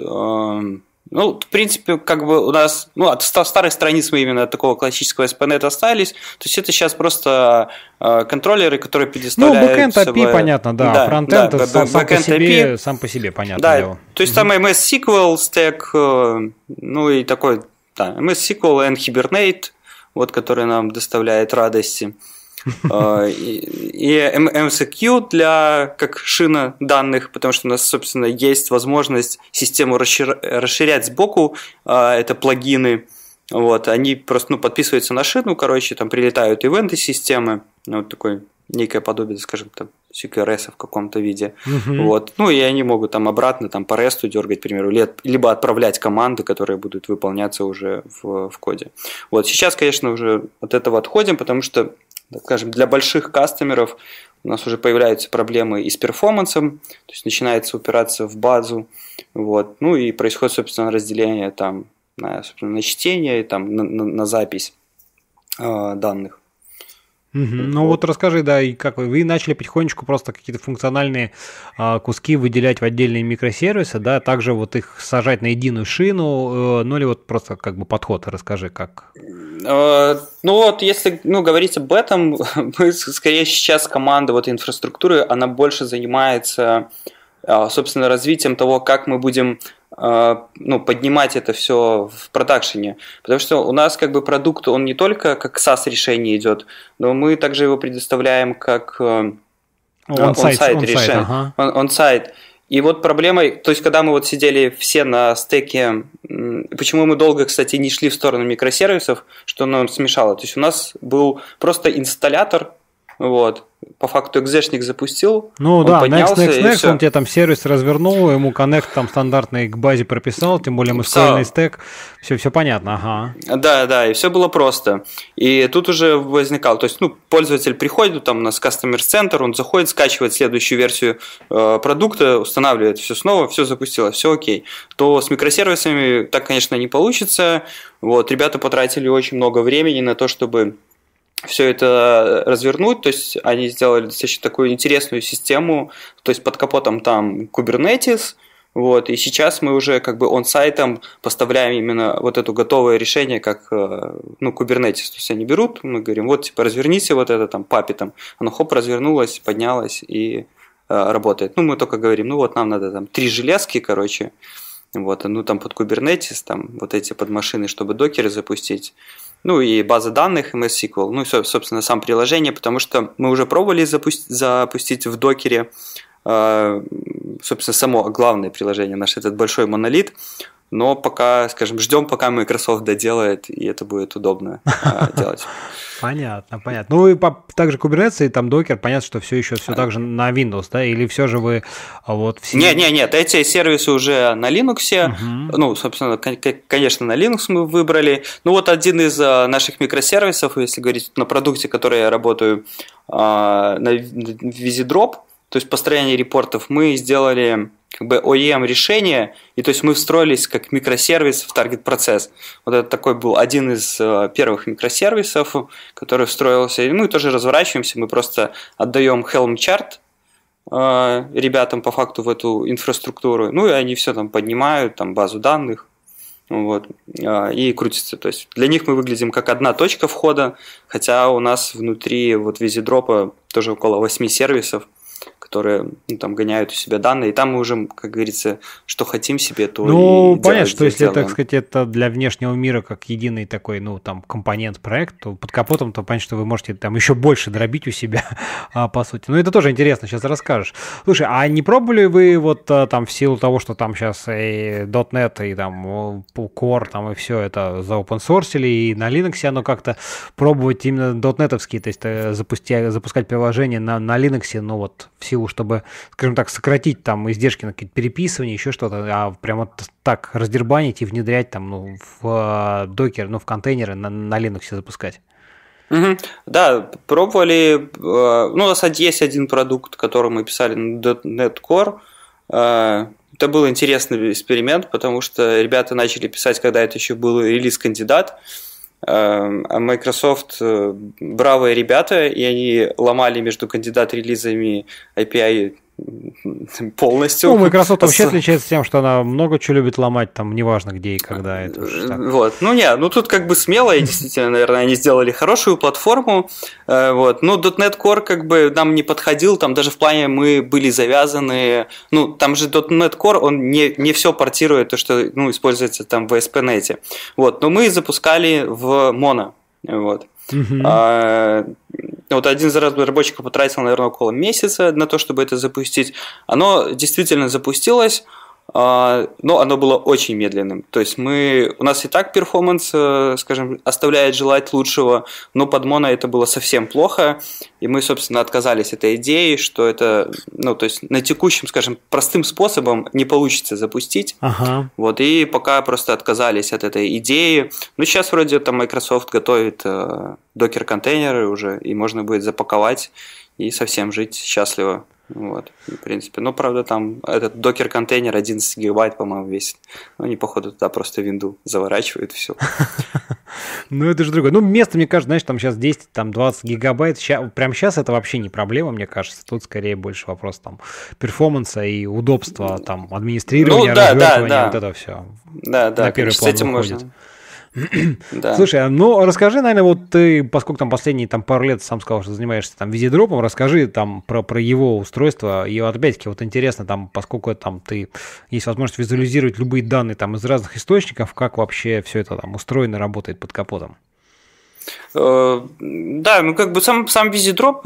Ну, в принципе, как бы у нас, ну, от старых страниц мы именно от такого классического ASP.NET остались. То есть это сейчас просто контроллеры, которые предоставляют... Ну, бэкэнд API, понятно, да. Фронтенд да, сам по себе, понятно. Да, дело. То есть там MS-SQL стек, ну и такой, да, MS-SQL and Hibernate, вот, который нам доставляет радости. И MCQ для как шина данных, потому что у нас, собственно, есть возможность систему расширять сбоку. Это плагины. Вот, они просто, ну, подписываются на шину, короче, там прилетают ивенты системы. Вот такое некое подобие, скажем, там CQRS в каком-то виде. Вот. Ну, и они могут там обратно там, по REST дергать, к примеру, либо отправлять команды, которые будут выполняться уже в коде. Вот. Сейчас, конечно, уже от этого отходим, потому что, скажем, для больших кастомеров у нас уже появляются проблемы и с перформансом, то есть начинается упираться в базу, вот, ну и происходит, собственно, разделение там на чтение и там на запись данных. Ну вот расскажи, да, и как вы начали потихонечку просто какие-то функциональные куски выделять в отдельные микросервисы, да, также вот их сажать на единую шину, ну или вот просто как бы подход, расскажи, как. Ну вот, если говорить об этом, мы скорее сейчас команда вот инфраструктуры, она больше занимается, собственно, развитием того, как мы будем поднимать это все в продакшене. Потому что у нас как бы продукт, он не только как SaaS-решение идет, но мы также его предоставляем как on-site решение. On-site. И вот проблема, то есть когда мы вот сидели все на стеке, почему мы долго, кстати, не шли в сторону микросервисов, что нам смешало. То есть у нас был просто инсталлятор, вот, по факту экзешник запустил, он поднялся. Next, он тебе там сервис развернул, ему коннект там стандартный к базе прописал, тем более SQL-ный стек, все понятно, Да, и все было просто. И тут уже возникало, то есть, пользователь приходит, там у нас customer-центр, он заходит, скачивает следующую версию продукта, устанавливает все снова, все запустилось, все окей. То с микросервисами так, конечно, не получится. Вот, ребята потратили очень много времени на то, чтобы все это развернуть, то есть они сделали достаточно такую интересную систему, то есть под капотом там Kubernetes, вот, и сейчас мы уже как бы он-сайтом поставляем именно вот это готовое решение, как, Kubernetes, то есть они берут, мы говорим, вот, типа, разверните вот это там паппетом, оно хоп, развернулось, поднялось и работает. Ну, мы только говорим, нам надо там 3 железки, короче, вот, там под Kubernetes, там вот эти под машины, чтобы докеры запустить, и база данных, MS-SQL, собственно, сам приложение, потому что мы уже пробовали запустить в докере, собственно, само главное приложение, наш этот большой монолит, Но пока, скажем, ждем, пока Microsoft доделает, и это будет удобно делать. Понятно, понятно. Ну и также Kubernetes и там Docker, понятно, что все еще все так же на Windows, да? Или все же вы вот все... Нет, эти сервисы уже на Linux. Угу. Ну, собственно, конечно, на Linux мы выбрали. Ну вот один из наших микросервисов, если говорить на продукте, который я работаю, на Vizydrop, то есть построение репортов, мы сделали... как бы OEM решение, и то есть мы встроились как микросервис в Targetprocess. Вот это такой был один из первых микросервисов, который встроился. Ну и тоже разворачиваемся, мы просто отдаем Helm chart ребятам по факту в эту инфраструктуру, ну и они все там поднимают, там базу данных, вот, и крутится. То есть для них мы выглядим как одна точка входа, хотя у нас внутри вот Визидропа тоже около 8 сервисов, которые там гоняют у себя данные, и там мы уже, как говорится, что хотим себе, то ну, и понятно, что если, так сказать, это для внешнего мира как единый такой, ну, там, компонент проект, то под капотом, то понятно, что вы можете там еще больше дробить у себя, по сути. Ну, это тоже интересно, сейчас расскажешь. Слушай, а не пробовали вы вот там в силу того, что там сейчас и .NET, и там Core, там, и все это заопенсорсили, и на Linux оно как-то пробовать именно .NET-овские, то есть запускать приложение на Linux, ну, вот, в силу, чтобы, скажем так, сократить там издержки на какие-то переписывания, еще что-то, а прямо так раздербанить и внедрять там, ну, в докер, ну, в контейнеры на Linux запускать. Да, пробовали. Ну, у нас есть один продукт, который мы писали на .NET Core. Это был интересный эксперимент, потому что ребята начали писать, когда это еще был релиз-кандидат. А Microsoft бравые ребята, и они ломали между кандидат-релизами API полностью. Ну, Microsoft вообще отличается тем, что она много чего любит ломать, там неважно где и когда. Это уже так. Вот. Ну тут как бы смело, и действительно, наверное, они сделали хорошую платформу. Вот. Ну, .NET Core как бы нам не подходил, там даже в плане мы были завязаны, ну, там же .NET Core, он не все портирует то, что, ну, используется там в ASP.NET. Вот. Но мы запускали в Mono. Вот. Вот один из разработчиков потратил, наверное, около месяца на то, чтобы это запустить. Оно действительно запустилось, но оно было очень медленным. То есть у нас и так перформанс, скажем, оставляет желать лучшего, но под Mono это было совсем плохо, и мы, собственно, отказались от этой идеи, что это, ну, то есть на текущем, скажем, простым способом не получится запустить. Ага. Вот, и пока просто отказались от этой идеи. Ну, сейчас вроде там Microsoft готовит докер-контейнеры уже, и можно будет запаковать и совсем жить счастливо. Вот, в принципе. Ну, правда, там этот докер-контейнер 11 гигабайт, по-моему, весит. Ну, они, походу, туда просто винду заворачивают и все. Ну, это же другое. Ну, место, мне кажется, знаешь, там сейчас 10, там 20 гигабайт. Прямо сейчас это вообще не проблема, мне кажется. Тут скорее больше вопрос там перформанса и удобства, там, администрирования, развертывания, вот это все. Да, конечно, с этим можно. Да. Слушай, ну расскажи, наверное, вот ты, поскольку там последние там, пару лет сам сказал, что занимаешься там Визидропом, расскажи там про его устройство. И опять-таки вот интересно, там, поскольку там ты есть возможность визуализировать любые данные там из разных источников, как вообще все это там устроено, работает под капотом. Да, ну как бы сам Визидроп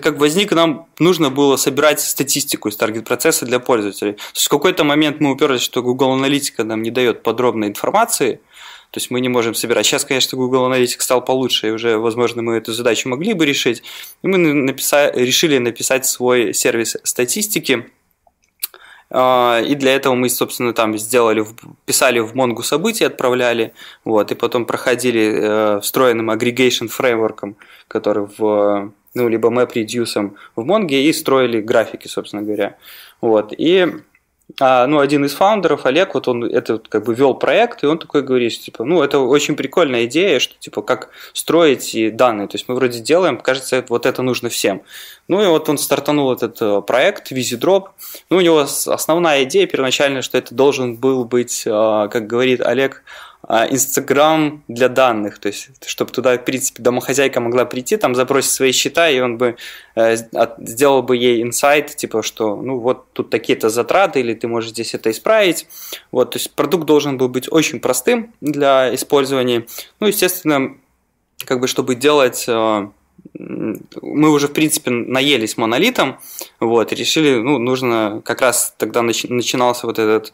как возник, нам нужно было собирать статистику из таргет-процесса для пользователей. То есть в какой-то момент мы уперлись, что Google Аналитика нам не дает подробной информации. То есть мы не можем собирать. Сейчас, конечно, Google Analytics стал получше, и уже, возможно, мы эту задачу могли бы решить. И мы решили написать свой сервис статистики. И для этого мы, собственно, там писали в Mongo события, отправляли, вот, и потом проходили встроенным aggregation фреймворком, который в, ну, либо MapReduce в Mongo, и строили графики, собственно говоря. Вот. И ну, один из фаундеров, Олег, вот он это как бы вел проект, и он такой говорит, что, типа, ну, это очень прикольная идея, что, типа, как строить и данные. То есть мы вроде делаем, кажется, вот это нужно всем. Ну, и вот он стартанул этот проект, Визидроп. Ну, у него основная идея первоначально, что это должен был быть, как говорит Олег, Инстаграм для данных, то есть чтобы туда, в принципе, домохозяйка могла прийти, там запросить свои счета, и он бы сделал бы ей инсайт, типа, что, ну, вот тут такие-то затраты, или ты можешь здесь это исправить. Вот, то есть продукт должен был быть очень простым для использования. Ну, естественно, как бы, чтобы делать... Мы уже, в принципе, наелись монолитом, вот, и решили, ну, нужно... Как раз тогда начинался вот этот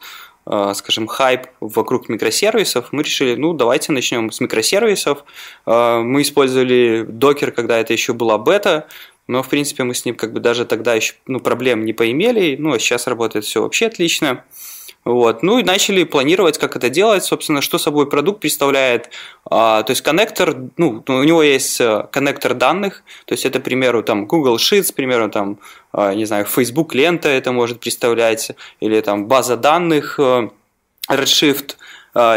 скажем, хайп вокруг микросервисов, мы решили, ну, давайте начнем с микросервисов. Мы использовали Docker, когда это еще была бета, но, в принципе, мы с ним как бы даже тогда еще проблем не поимели, ну, а сейчас работает все вообще отлично. Вот. Ну и начали планировать, как это делать, собственно, что собой продукт представляет. То есть коннектор, ну, у него есть коннектор данных, то есть это, к примеру, там, Google Sheets, к примеру, там, не знаю, Facebook лента это может представлять, или там база данных, Redshift,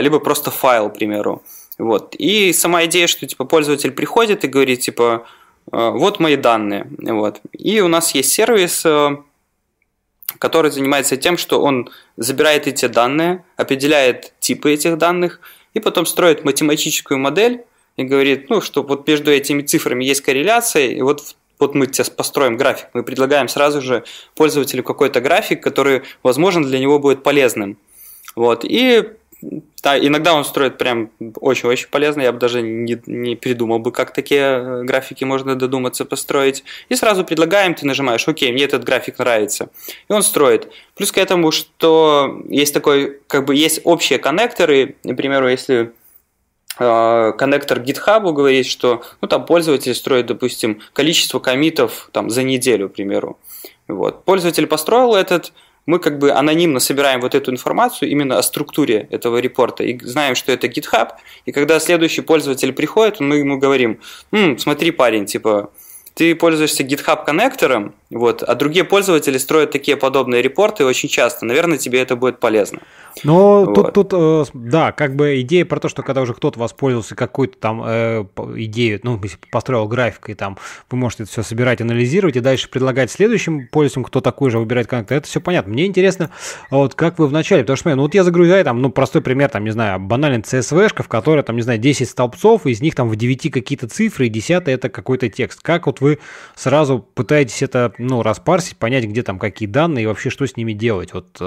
либо просто файл, к примеру. Вот. И сама идея, что типа пользователь приходит и говорит, типа, вот мои данные. Вот. И у нас есть сервис, который занимается тем, что он забирает эти данные, определяет типы этих данных и потом строит математическую модель и говорит, ну, что вот между этими цифрами есть корреляция, и вот мы сейчас построим график. Мы предлагаем сразу же пользователю какой-то график, который, возможно, для него будет полезным. Вот. И да, иногда он строит прям очень-очень полезно, я бы даже не придумал бы, как такие графики можно додуматься построить. И сразу предлагаем, ты нажимаешь «Окей, мне этот график нравится». И он строит. Плюс к этому, что есть такой, как бы есть общие коннекторы, например, если коннектор GitHub говорит, что ну, там пользователь строит, допустим, количество коммитов там, за неделю, к примеру. Вот. Пользователь построил этот. Мы как бы анонимно собираем вот эту информацию именно о структуре этого репорта и знаем, что это GitHub, и когда следующий пользователь приходит, мы ему говорим, смотри, парень, типа, ты пользуешься GitHub коннектором, вот, а другие пользователи строят такие подобные репорты очень часто, наверное, тебе это будет полезно. Но вот. тут, да, как бы идея про то, что когда уже кто-то воспользовался какой-то там идеей, ну, построил график, и там вы можете это все собирать, анализировать, и дальше предлагать следующим пользователям, кто такой же выбирает коннектор, это все понятно. Мне интересно, вот как вы вначале, потому что, ну, вот я загрузаю там, ну, простой пример, там, не знаю, банальный CSV-шка, в которой, там, не знаю, 10 столбцов, из них там в 9 какие-то цифры, и 10 это какой-то текст. Как вот вы сразу пытаетесь это, ну, распарсить, понять, где там какие данные и вообще что с ними делать? Вот...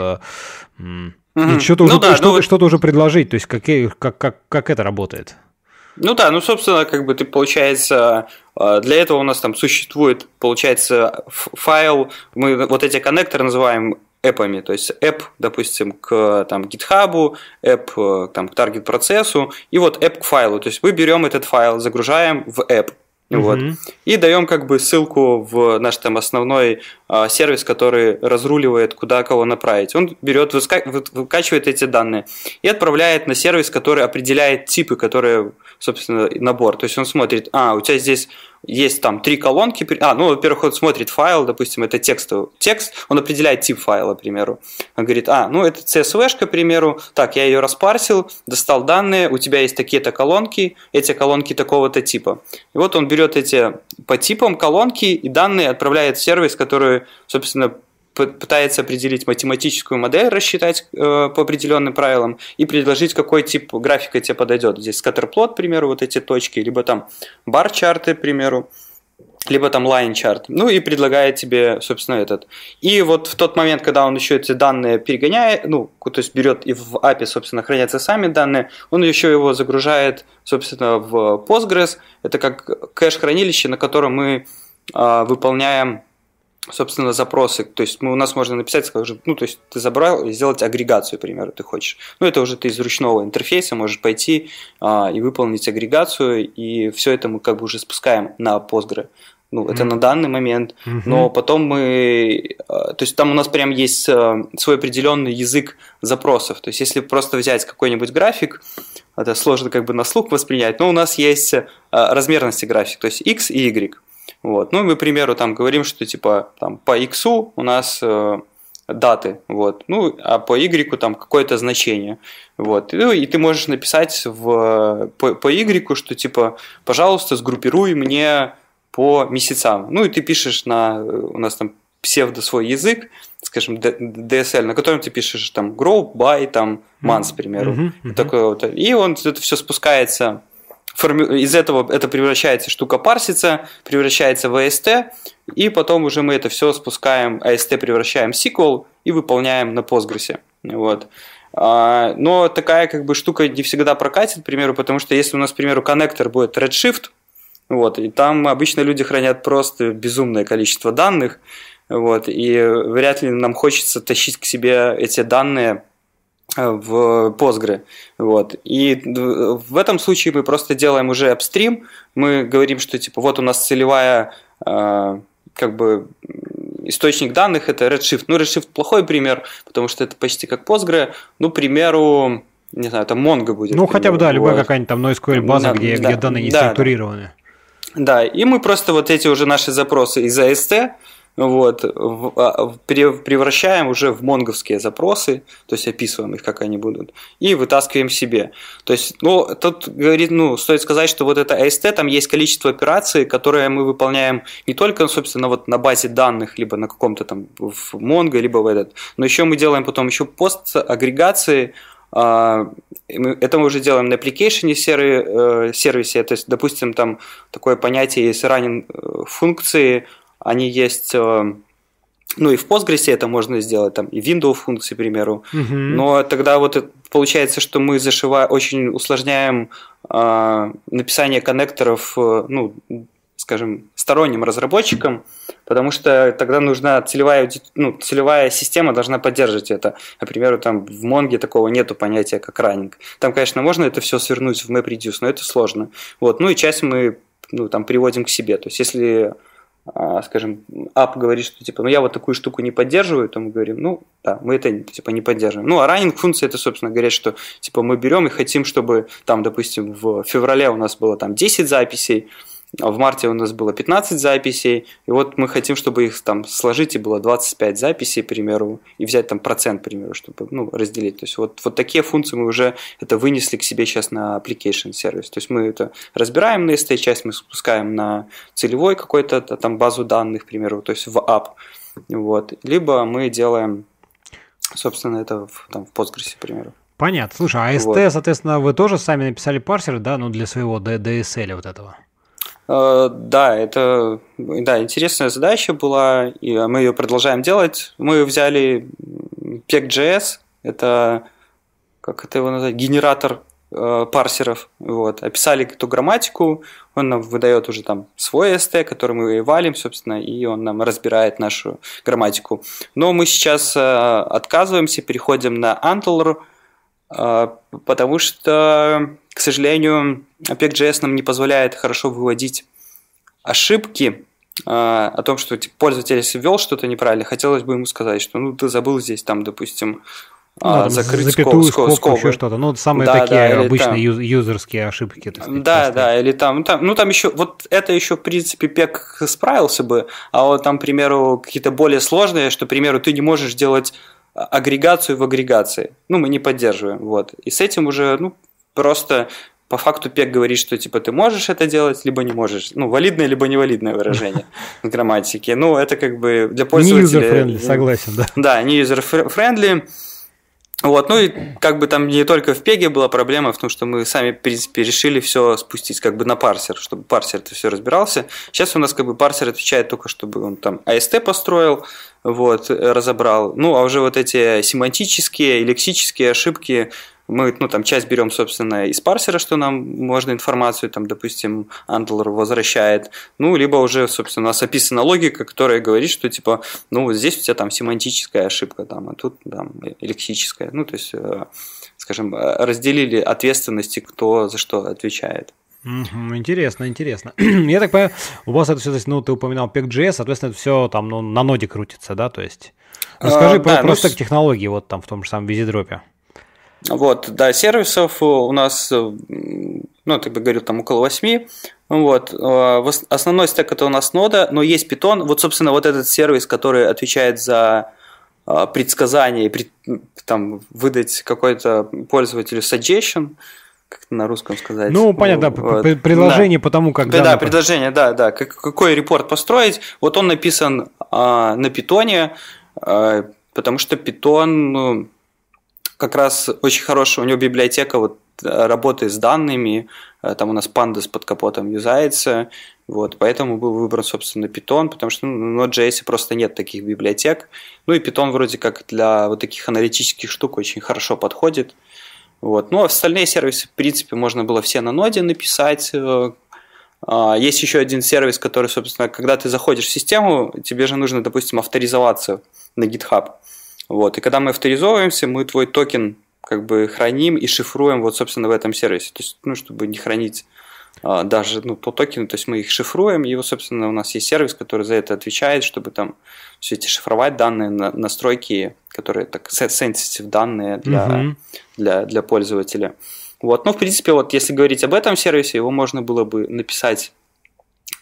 Что-то, ну, уже, да, что-то, ну, что-то уже предложить, то есть как это работает? Ну да, ну собственно, как бы ты, получается, для этого у нас там существует, получается, файл, мы вот эти коннекторы называем эпами, то есть app, допустим, к там, GitHub, app там, к Targetprocess, и вот app к файлу, то есть мы берем этот файл, загружаем в app. Вот. И даем как бы ссылку в наш там основной сервис, который разруливает, куда кого направить. Он берет, выкачивает эти данные и отправляет на сервис, который определяет типы, которые, собственно, набор. То есть он смотрит, у тебя здесь есть там 3 колонки. Ну, во-первых, он смотрит файл, допустим, это текстовый текст, он определяет тип файла, к примеру. Он говорит, ну, это CSV-шка, к примеру, так, я ее распарсил, достал данные, у тебя есть такие-то колонки, эти колонки такого-то типа. И вот он берет эти по типам колонки и данные отправляет в сервис, который, собственно, пытается определить математическую модель, рассчитать по определенным правилам и предложить, какой тип графика тебе подойдет. Здесь скаттерплот, к примеру, вот эти точки, либо там бар-чарты, к примеру, либо там лайн-чарт. Ну и предлагает тебе, собственно, этот. И вот в тот момент, когда он еще эти данные перегоняет, ну, то есть берет и в API, собственно, хранятся сами данные, он еще его загружает, собственно, в Postgres. Это как кэш-хранилище, на котором мы выполняем, собственно, запросы. То есть у нас можно написать, как же, ну, то есть ты забрал и сделать агрегацию, к примеру, ты хочешь. Ну, это уже ты из ручного интерфейса можешь пойти и выполнить агрегацию, и все это мы как бы уже спускаем на Postgres. Ну, это на данный момент, но потом мы... То есть там у нас прям есть свой определенный язык запросов. То есть если просто взять какой-нибудь график, это сложно как бы на слух воспринять, но у нас есть размерности график, то есть X и Y. Вот. Ну, мы, к примеру, там говорим, что типа там, по X у нас даты, вот. Ну, а по Y там какое-то значение. Вот. Ну, и ты можешь написать по Y, что типа, пожалуйста, сгруппируй мне по месяцам. Ну, и ты пишешь у нас там псевдо свой язык, скажем, DSL, на котором ты пишешь там grow by там, months, к примеру. Такое вот. И он это все спускается. Из этого это превращается, штука парсится, превращается в AST, и потом уже мы это все спускаем, AST превращаем в SQL и выполняем на Postgres. Вот. Но такая как бы штука не всегда прокатит, к примеру, потому что если у нас, к примеру, коннектор будет Redshift, вот, и там обычно люди хранят просто безумное количество данных, вот, и вряд ли нам хочется тащить к себе эти данные в Postgre. Вот. И в этом случае мы просто делаем уже апстрим, мы говорим, что типа вот у нас целевая как бы источник данных — это Redshift. Ну, Redshift плохой пример, потому что это почти как Postgre. Ну, к примеру, не знаю, там Mongo будет. Ну, хотя бы, да, любая какая-нибудь там NoSQL база, да, где, да, где данные не структурированы. Да, и мы просто вот эти уже наши запросы из AST вот, превращаем уже в монговские запросы, то есть описываем их, как они будут, и вытаскиваем себе. То есть, ну, тут говорит, ну, стоит сказать, что вот это AST, там есть количество операций, которые мы выполняем не только, собственно, вот на базе данных, либо на каком-то там в Mongo, либо в этот, но еще мы делаем потом еще пост-агрегации. Это мы уже делаем на application сервисе, то есть, допустим, там такое понятие есть running функции, они есть, ну и в Postgres это можно сделать, там и window функции, к примеру, но тогда вот получается, что мы очень усложняем написание коннекторов, ну, скажем, сторонним разработчикам, потому что тогда нужна целевая система должна поддерживать это. Например, там в Mongo такого нету понятия, как раннинг. Там, конечно, можно это все свернуть в MapReduce, но это сложно. Вот. Ну и часть мы там приводим к себе. То есть, если, скажем, app говорит, что типа, ну я вот такую штуку не поддерживаю, то мы говорим, ну да, мы это типа не поддерживаем. Ну а раннинг функция — это, собственно говоря, что типа мы берем и хотим, чтобы там, допустим, в феврале у нас было там 10 записей, в марте у нас было 15 записей, и вот мы хотим, чтобы их там сложить, и было 25 записей, к примеру, и взять там процент, к примеру, чтобы разделить. То есть вот такие функции мы уже это вынесли к себе сейчас на application сервис. То есть мы это разбираем на ST, часть мы спускаем на целевой какой-то там базу данных, к примеру, то есть в app. Вот. Либо мы делаем, собственно, это в Postgres, к примеру. Понятно. Слушай, а ST, вот, соответственно, вы тоже сами написали парсер, да, ну для своего DSL вот этого? Да, это интересная задача была, и мы ее продолжаем делать. Мы взяли PEG.js, это, как это его назвать, генератор парсеров, вот, описали эту грамматику, он нам выдает уже там свой ST, который мы валим, собственно, и он нам разбирает нашу грамматику. Но мы сейчас отказываемся, переходим на Antlr, потому что, к сожалению, PEG.js нам не позволяет хорошо выводить ошибки о том, что типа пользователь ввел что-то неправильно. Хотелось бы ему сказать, что ты забыл здесь, там, допустим, закрыть скобку, еще что-то. Ну, самые такие обычные юзерские ошибки. Да, или там еще, вот это еще, в принципе, PEG справился бы, а вот там, к примеру, какие-то более сложные, что, к примеру, ты не можешь делать агрегацию в агрегации. Ну, мы не поддерживаем, вот. И с этим уже, просто по факту PEG говорит, что типа ты можешь это делать, либо не можешь. Ну, валидное, либо невалидное выражение в грамматике. Ну, это как бы для пользователя... Не юзер-френдли, согласен, да. Да, не юзер-френдли. Вот, ну и как бы там не только в PEG была проблема в том, что мы сами, в принципе, решили все спустить как бы на парсер, чтобы парсер это все разбирался. Сейчас у нас как бы парсер отвечает только, чтобы он там AST построил, вот, разобрал. Ну, а уже вот эти семантические и лексические ошибки мы, там часть берем, собственно, из парсера, что нам можно информацию, там, допустим, Antlr возвращает, либо уже, собственно, у нас описана логика, которая говорит, что, типа, здесь у тебя там семантическая ошибка, там, а тут там лексическая, то есть, скажем, разделили ответственности, кто за что отвечает. Интересно, интересно. Я так понимаю, у вас это все, ты упоминал PEG.js, соответственно, это все там на ноде крутится, да, то есть? Расскажи про технологии вот там в том же самом Визидропе. Вот, да, сервисов у нас, ты бы говорил, там около 8. Вот. Основной стек — это у нас нода, но есть Python. Вот, собственно, вот этот сервис, который отвечает за предсказание, там, выдать какой-то пользователю suggestion, как это на русском сказать. Ну, понятно, вот. Предложение да. по тому, как... Да, предложение, да. Какой репорт построить. Вот он написан на Python, потому что Python... как раз очень хорошая у него библиотека вот, работы с данными, там у нас Pandas под капотом юзается, вот, поэтому был выбран, собственно, Python, потому что на Node.js просто нет таких библиотек, и Python вроде как для вот таких аналитических штук очень хорошо подходит, вот, а остальные сервисы, в принципе, можно было все на ноде написать. Есть еще один сервис, который, собственно, когда ты заходишь в систему, тебе же нужно, допустим, авторизоваться на GitHub. Вот. И когда мы авторизовываемся, мы твой токен как бы храним и шифруем вот, собственно, в этом сервисе. То есть, ну, чтобы не хранить даже, ну, по токену, то есть мы их шифруем, и, собственно, у нас есть сервис, который за это отвечает, чтобы там все эти шифровать данные, настройки, которые так sensitive данные для пользователя. Вот. Ну, в принципе, вот если говорить об этом сервисе, его можно было бы написать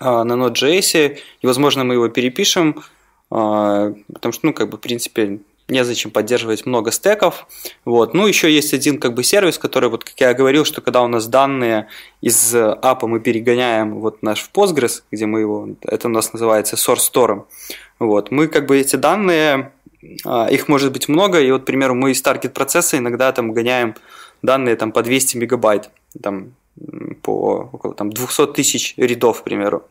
на Node.js, и, возможно, мы его перепишем, потому что, ну, как бы, в принципе, незачем поддерживать много стеков. Вот. Ну, еще есть один как бы сервис, который, вот как я говорил, что когда у нас данные из апа мы перегоняем вот наш в Postgres, где мы его, это у нас называется source store. Вот. Мы как бы эти данные, их может быть много, и вот, к примеру, мы из Targetprocess иногда там гоняем данные там по 200 мегабайт, там по около там 200 тысяч рядов, к примеру.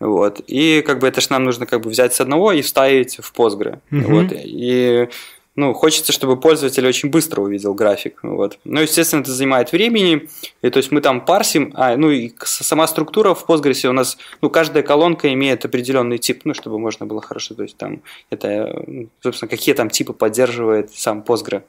Вот. И как бы это же нам нужно как бы взять с одного и вставить в Postgre. Вот. И, ну, хочется, чтобы пользователь очень быстро увидел график. Вот. Но, естественно, это занимает времени. И то есть мы там парсим, ну и сама структура в Postgres у нас, ну, каждая колонка имеет определенный тип, ну, чтобы можно было хорошо, то есть там это, собственно, какие там типы поддерживает сам Postgre.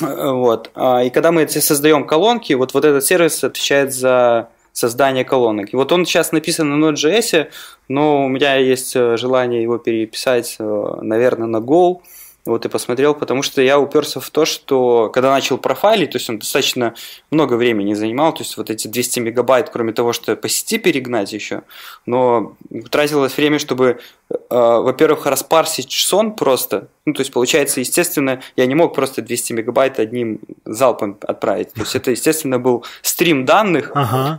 Вот. И когда мы создаем колонки, вот этот сервис отвечает за создание колонок. И вот он сейчас написан на Node.js, но у меня есть желание его переписать, наверное, на Go. Вот и посмотрел, потому что я уперся в то, что когда начал профайлить, то есть он достаточно много времени занимал, то есть вот эти 200 мегабайт, кроме того, что по сети перегнать еще, но тратилось время, чтобы, во-первых, распарсить JSON просто, ну, то есть получается, естественно, я не мог просто 200 мегабайт одним залпом отправить, то есть это, естественно, был стрим данных,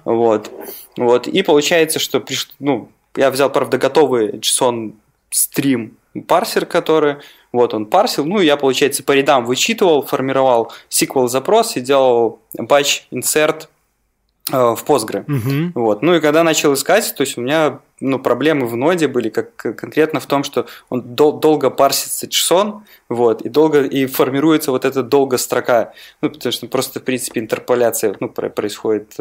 вот, и получается, что, ну, я взял, правда, готовый JSON стрим парсер, который, вот он парсил, ну, я, получается, по рядам вычитывал, формировал SQL-запрос и делал batch insert в Postgre. Вот. Ну, и когда начал искать, то есть у меня, ну, проблемы в ноде были как конкретно в том, что он долго парсится JSON, вот, и формируется вот эта долгая строка, ну, потому что просто, в принципе, интерполяция, ну, происходит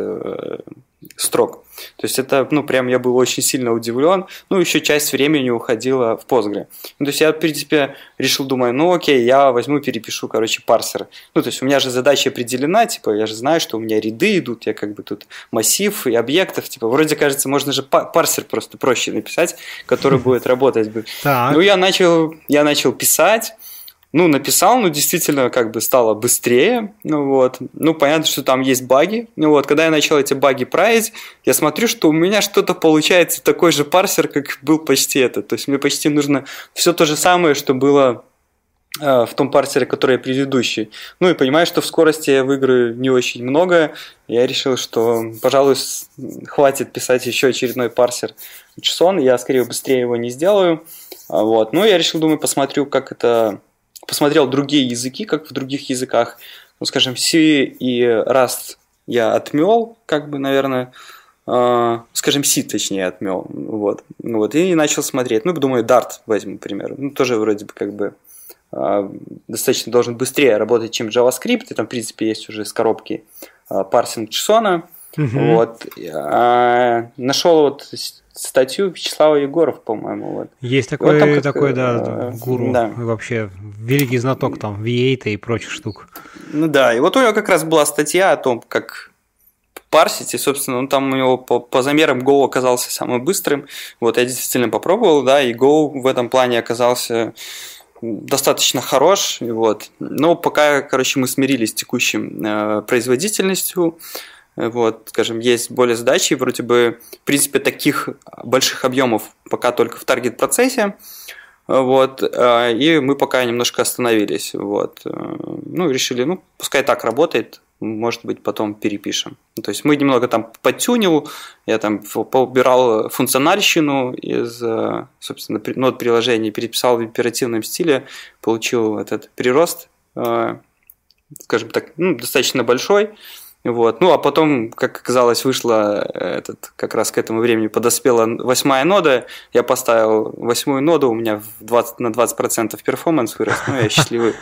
строк. То есть это, ну, прям я был очень сильно удивлен, ну, еще часть времени уходила в Postgre. Ну, то есть я, в принципе, решил, думаю, ну, окей, я возьму, перепишу, короче, парсеры. Ну, то есть у меня же задача определена, типа, я же знаю, что у меня ряды идут, я как бы тут массив и объектов, типа, вроде, кажется, можно же парсер просто проще написать, который будет работать. Ну, я начал писать. Ну, написал, ну, действительно, как бы стало быстрее, ну, вот. Ну, понятно, что там есть баги, ну, вот. Когда я начал эти баги править, я смотрю, что у меня что-то получается такой же парсер, как был почти этот. То есть мне почти нужно все то же самое, что было в том парсере, который предыдущий. Ну, и понимаю, что в скорости я выиграю не очень много. Я решил, что, пожалуй, хватит писать еще очередной парсер JSON, я, скорее, быстрее его не сделаю. Вот. Ну, я решил, думаю, посмотрю, как это... Посмотрел другие языки, как в других языках, ну, скажем, C и Rust я отмел, как бы, наверное, скажем, C, точнее, отмел, вот, вот, и начал смотреть, ну, думаю, Dart возьму, к примеру, ну, тоже вроде бы, как бы, достаточно должен быстрее работать, чем JavaScript, и там, в принципе, есть уже с коробки парсинг JSON-а, вот, нашел вот статью Вячеслава Егоров, по-моему. Вот. Есть такой, вот там, такой, да, гуру, да. Вообще великий знаток там V8 и прочих штук. Ну да, и вот у него как раз была статья о том, как парсить, и, собственно, он там у него по замерам Go оказался самым быстрым. Вот я действительно попробовал, да, и Go в этом плане оказался достаточно хорош, вот. Но пока, короче, мы смирились с текущим производительностью. Вот, скажем, есть более задачи, вроде бы, в принципе, таких больших объемов пока только в таргет-процессе, вот, и мы пока немножко остановились, вот, ну, решили, ну, пускай так работает, может быть, потом перепишем. То есть мы немного там подтюнил, я там поубирал функциональщину из, собственно, нод приложения, переписал в императивном стиле, получил этот прирост, скажем так, ну, достаточно большой. Вот. Ну, а потом, как оказалось, вышла как раз к этому времени подоспела 8-я нода, я поставил 8-ю ноду, у меня на 20% перформанс вырос, ну, я счастливый.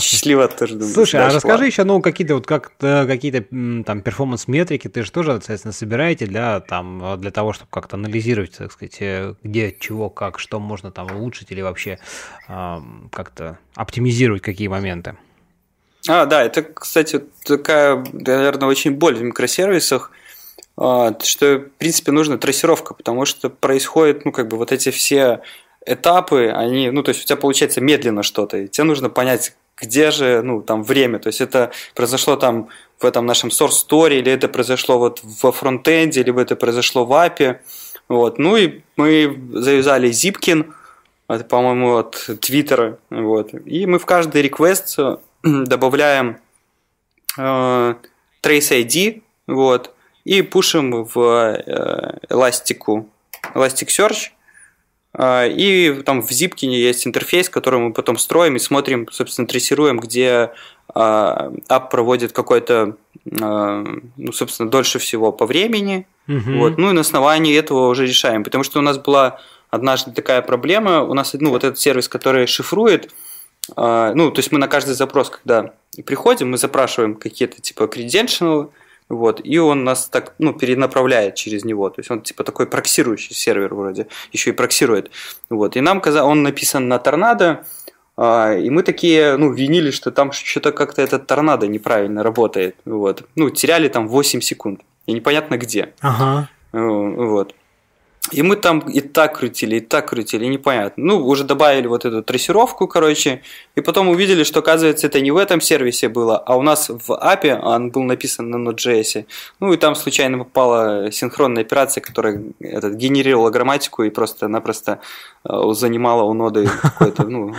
Счастливо тоже думаю. Слушай, а расскажи еще, ну, какие-то вот какие-то там перформанс-метрики ты же тоже, соответственно, собираете для того, чтобы как-то анализировать, так сказать, где, чего, как, что можно там улучшить или вообще как-то оптимизировать какие моменты. Да, это, кстати, такая, наверное, очень боль в микросервисах, что, в принципе, нужна трассировка, потому что происходят, ну, как бы вот эти все этапы, они, ну, то есть у тебя получается медленно что-то, и тебе нужно понять, где же, ну, там, время, то есть это произошло там в этом нашем source story, или это произошло вот во фронтенде, либо это произошло в API, вот, ну, и мы завязали Zipkin, это, по-моему, от Twitter, вот, и мы в каждый реквест добавляем trace ID, вот, и пушим в Elasticsearch, и там в Zipkin есть интерфейс, который мы потом строим и смотрим, собственно, трассируем, где ап проводит какой-то, ну, собственно, дольше всего по времени. Mm-hmm. Вот. Ну и на основании этого уже решаем. Потому что у нас была однажды такая проблема. У нас, ну, вот этот сервис, который шифрует, ну, то есть мы на каждый запрос, когда приходим, мы запрашиваем какие-то типа credentials, вот, и он нас так, ну, перенаправляет через него. То есть он типа такой проксирующий сервер вроде, еще и проксирует. Вот, и нам он написан на торнадо, и мы такие, ну, винили, что там что-то как-то этот торнадо неправильно работает. Вот. Ну, теряли там 8 секунд, и непонятно где. Ага. Вот. И мы там и так крутили, непонятно. Ну, уже добавили вот эту трассировку, короче, и потом увидели, что, оказывается, это не в этом сервисе было, а у нас в API он был написан на Node.js. Ну, и там случайно попала синхронная операция, которая генерировала грамматику и просто-напросто занимала у ноды какой-то, ну,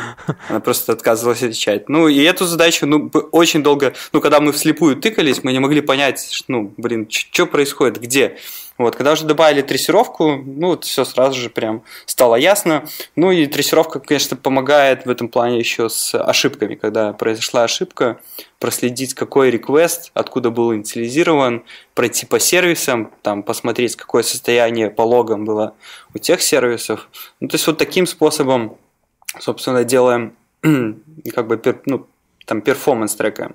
она просто отказывалась отвечать. Ну, и эту задачу, ну, очень долго, ну, когда мы вслепую тыкались, мы не могли понять, ну, блин, что происходит, где. Вот, когда уже добавили трассировку, ну, вот все сразу же прям стало ясно. Ну, и трассировка, конечно, помогает в этом плане еще с ошибками. Когда произошла ошибка, проследить, какой реквест, откуда был инициализирован, пройти по сервисам, там, посмотреть, какое состояние по логам было у тех сервисов. Ну, то есть вот таким способом, собственно, делаем, как бы, ну, там, перформанс трекаем.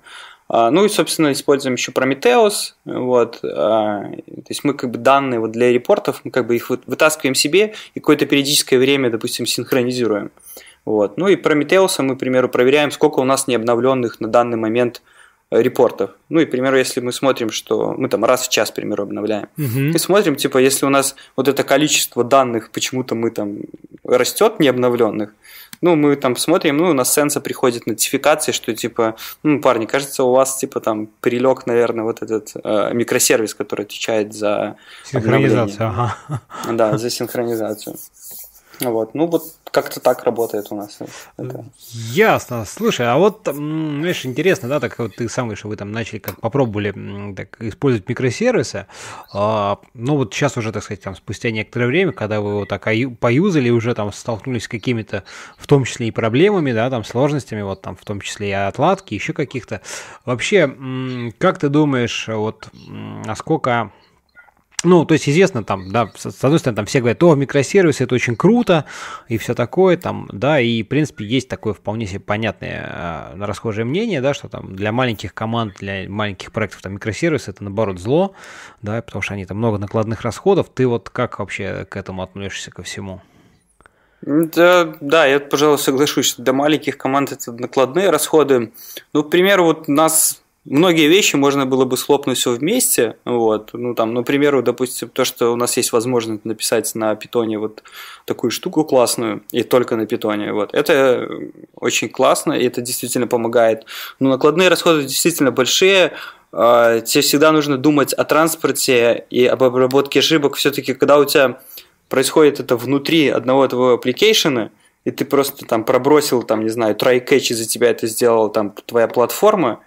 Ну и, собственно, используем еще Prometheus, вот, то есть мы как бы данные вот для репортов, мы как бы их вытаскиваем себе и какое-то периодическое время, допустим, синхронизируем. Вот. Ну и Prometheus мы, к примеру, проверяем, сколько у нас необновленных на данный момент репортов. Ну и, к примеру, если мы смотрим, что мы там раз в час, к примеру, обновляем, и смотрим, типа, если у нас вот это количество данных почему-то мы там растет необновленных, ну, мы там смотрим, ну, у нас с сенса приходит нотификация, что типа, ну, парни, кажется, у вас типа там перелег, наверное, вот этот микросервис, который отвечает за синхронизацию. Ага. Да, за синхронизацию. Вот, ну, вот как-то так работает у нас. Это. Ясно. Слушай, а вот, знаешь, интересно, да, так вот ты сам говоришь, вы там начали, как попробовали так, использовать микросервисы, ну, вот сейчас уже, так сказать, там, спустя некоторое время, когда вы его так поюзали, уже там столкнулись с какими-то, в том числе и проблемами, да, там, сложностями, вот там, в том числе и отладки, еще каких-то. Вообще, как ты думаешь, вот, насколько... Ну, то есть известно там, да, с одной стороны, там все говорят, о, микросервисы, это очень круто, и все такое там, да, и, в принципе, есть такое вполне себе понятное расхожее мнение, да, что там для маленьких команд, для маленьких проектов там микросервисы, это, наоборот, зло, да, потому что они там много накладных расходов. Ты вот как вообще к этому относишься, ко всему? Да, я, пожалуй, соглашусь, что для маленьких команд это накладные расходы. Ну, к примеру, вот у нас... Многие вещи можно было бы схлопнуть все вместе, вот, ну, там, например, допустим, то, что у нас есть возможность написать на питоне вот такую штуку классную, и только на питоне, вот, это очень классно, и это действительно помогает, но накладные расходы действительно большие, тебе всегда нужно думать о транспорте и об обработке ошибок, все-таки, когда у тебя происходит это внутри одного твоего аппликейшена, и ты просто там пробросил, там, не знаю, try-catch, из-за тебя это сделала там твоя платформа,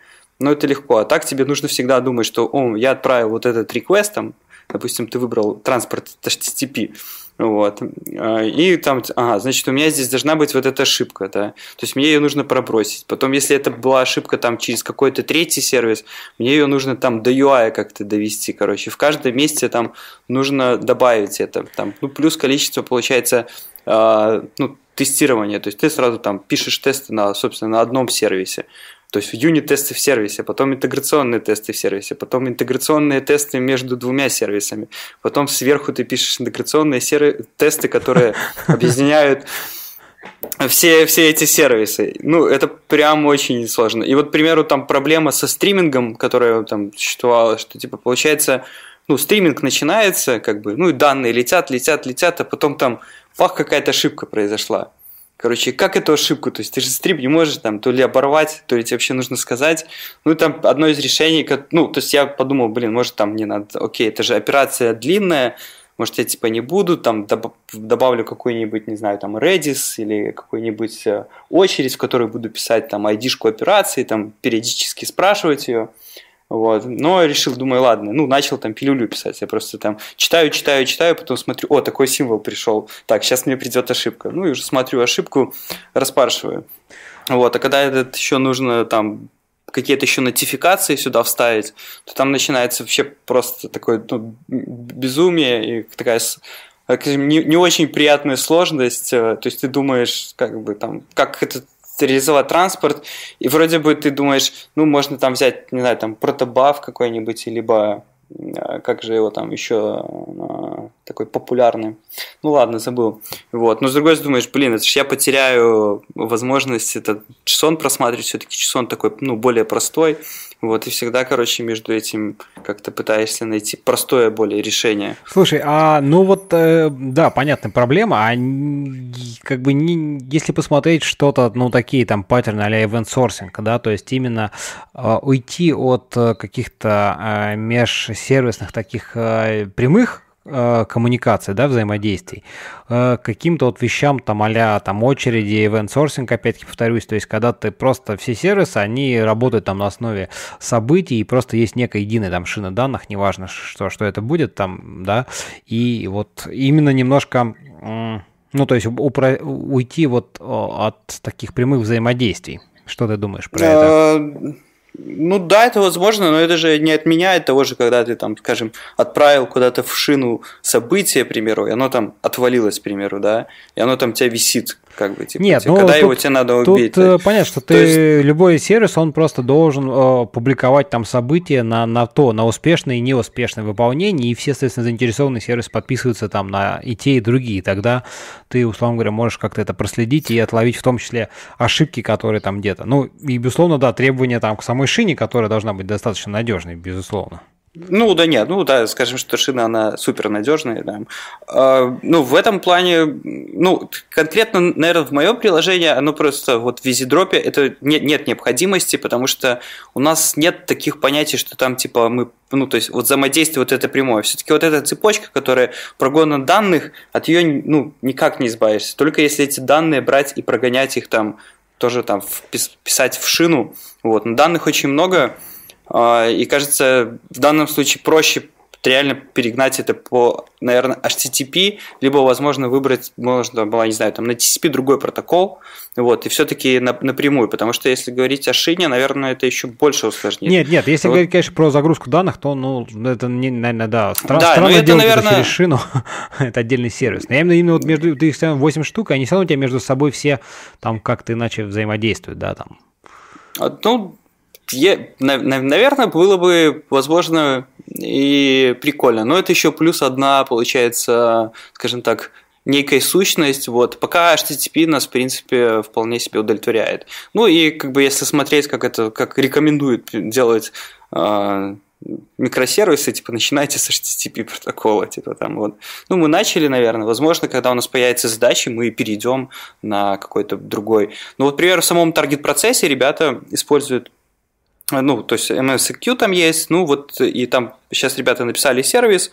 но это легко. А так тебе нужно всегда думать, что о, я отправил вот этот реквест, там, допустим, ты выбрал транспорт HTTP, вот, и там, ага, значит, у меня здесь должна быть вот эта ошибка, да, то есть мне ее нужно пробросить. Потом, если это была ошибка там через какой-то третий сервис, мне ее нужно там до UI как-то довести, короче. В каждом месте там нужно добавить это, там, ну, плюс количество, получается, ну, тестирование. То есть ты сразу там пишешь тесты на, собственно, на одном сервисе. То есть юнит-тесты в сервисе, потом интеграционные тесты в сервисе, потом интеграционные тесты между двумя сервисами, потом сверху ты пишешь интеграционные тесты, которые объединяют все эти сервисы. Ну, это прям очень сложно. И вот, к примеру, там проблема со стримингом, которая там существовала, что типа получается, ну, стриминг начинается, как бы, ну, и данные летят, а потом там, пах, какая-то ошибка произошла. Короче, как эту ошибку? То есть ты же стрим не можешь там то ли оборвать, то ли тебе вообще нужно сказать. Ну, там одно из решений, ну, то есть я подумал, блин, может там не надо, окей, это же операция длинная, может я типа не буду, там добавлю какой-нибудь, не знаю, там Redis или какую-нибудь очередь, в которой буду писать там ID-шку операции, там периодически спрашивать ее. Вот. Но решил, думаю, ладно, ну, начал там пилюлю писать, я просто там читаю, потом смотрю, о, такой символ пришел, так, сейчас мне придет ошибка, ну, и уже смотрю ошибку, распаршиваю, вот, а когда это еще нужно там какие-то еще нотификации сюда вставить, то там начинается вообще просто такое, ну, безумие и такая... не очень приятная сложность, то есть ты думаешь, как бы там, как это... реализовать транспорт, и вроде бы ты думаешь, ну, можно там взять, не знаю, там, протобаф какой-нибудь, либо, как же его там еще такой популярный, ну, ладно, забыл, вот, но с другой думаешь, блин, это же я потеряю возможность этот JSON просматривать, все-таки JSON такой, ну, более простой, вот, и всегда, короче, между этим как-то пытаешься найти простое более решение. Слушай, а, ну вот, да, понятная проблема, а как бы не, если посмотреть что-то, ну, такие там паттерны а-ля event-sourcing, да, то есть именно уйти от каких-то межсервисных таких прямых коммуникации, да, взаимодействий, каким-то вот вещам там а-ля там очереди, event-sourcing, опять-таки повторюсь, то есть когда ты просто все сервисы, они работают там на основе событий, и просто есть некая единая там шина данных, неважно, что это будет там, да, и вот именно немножко, ну, то есть уйти вот от таких прямых взаимодействий. Что ты думаешь про это? Ну да, это возможно, но это же не отменяет того же, когда ты там, скажем, отправил куда-то в шину событие, к примеру, и оно там отвалилось, к примеру, да, и оно там тебя висит, как бы, типа. Нет, когда тут, его тебе надо убить. Тут понятно, что ты есть... любой сервис, он просто должен публиковать там события на успешное и неуспешное выполнение, и все, соответственно, заинтересованные сервисы подписываются там на и те, и другие, тогда ты, условно говоря, можешь как-то это проследить и отловить в том числе ошибки, которые там где-то. Ну, и, безусловно, да, требования там к самой шине, которая должна быть достаточно надежной, безусловно. Ну да нет, ну да, скажем, что шина, она супернадежная. Да. Ну в этом плане, ну конкретно, наверное, в моем приложении, оно просто вот в Визидропе, это нет необходимости, потому что у нас нет таких понятий, что там типа мы, ну то есть вот взаимодействие вот это прямое. Все-таки вот эта цепочка, которая прогона данных, от ее, ну, никак не избавишься, только если эти данные брать и прогонять их там, тоже там писать в шину. Вот. Но данных очень много, и кажется, в данном случае проще реально перегнать это по, наверное, HTTP, либо, возможно, выбрать, можно было, не знаю, там на TCP другой протокол, вот, и все-таки напрямую, потому что если говорить о шине, наверное, это еще больше усложнит. Нет, нет, если вот говорить, конечно, про загрузку данных, то, ну, это, наверное, да, странно делать это через шину, это отдельный сервис. Но именно вот между, ты их ставишь 8 штук, и они все равно у тебя между собой все там как-то иначе взаимодействуют, да, там. Ну, наверное, было бы, возможно, и прикольно. Но это еще плюс одна, получается, скажем так, некая сущность. Вот. Пока HTTP нас, в принципе, вполне себе удовлетворяет. Ну и как бы если смотреть, как это, как рекомендует делать микросервисы, типа начинайте с HTTP протокола, типа там вот. Ну, мы начали, наверное, возможно, когда у нас появятся задачи, мы перейдем на какой-то другой. Ну, вот, например, в самом Targetprocess ребята используют, ну, то есть MSQ там есть, ну, вот, и там сейчас ребята написали сервис,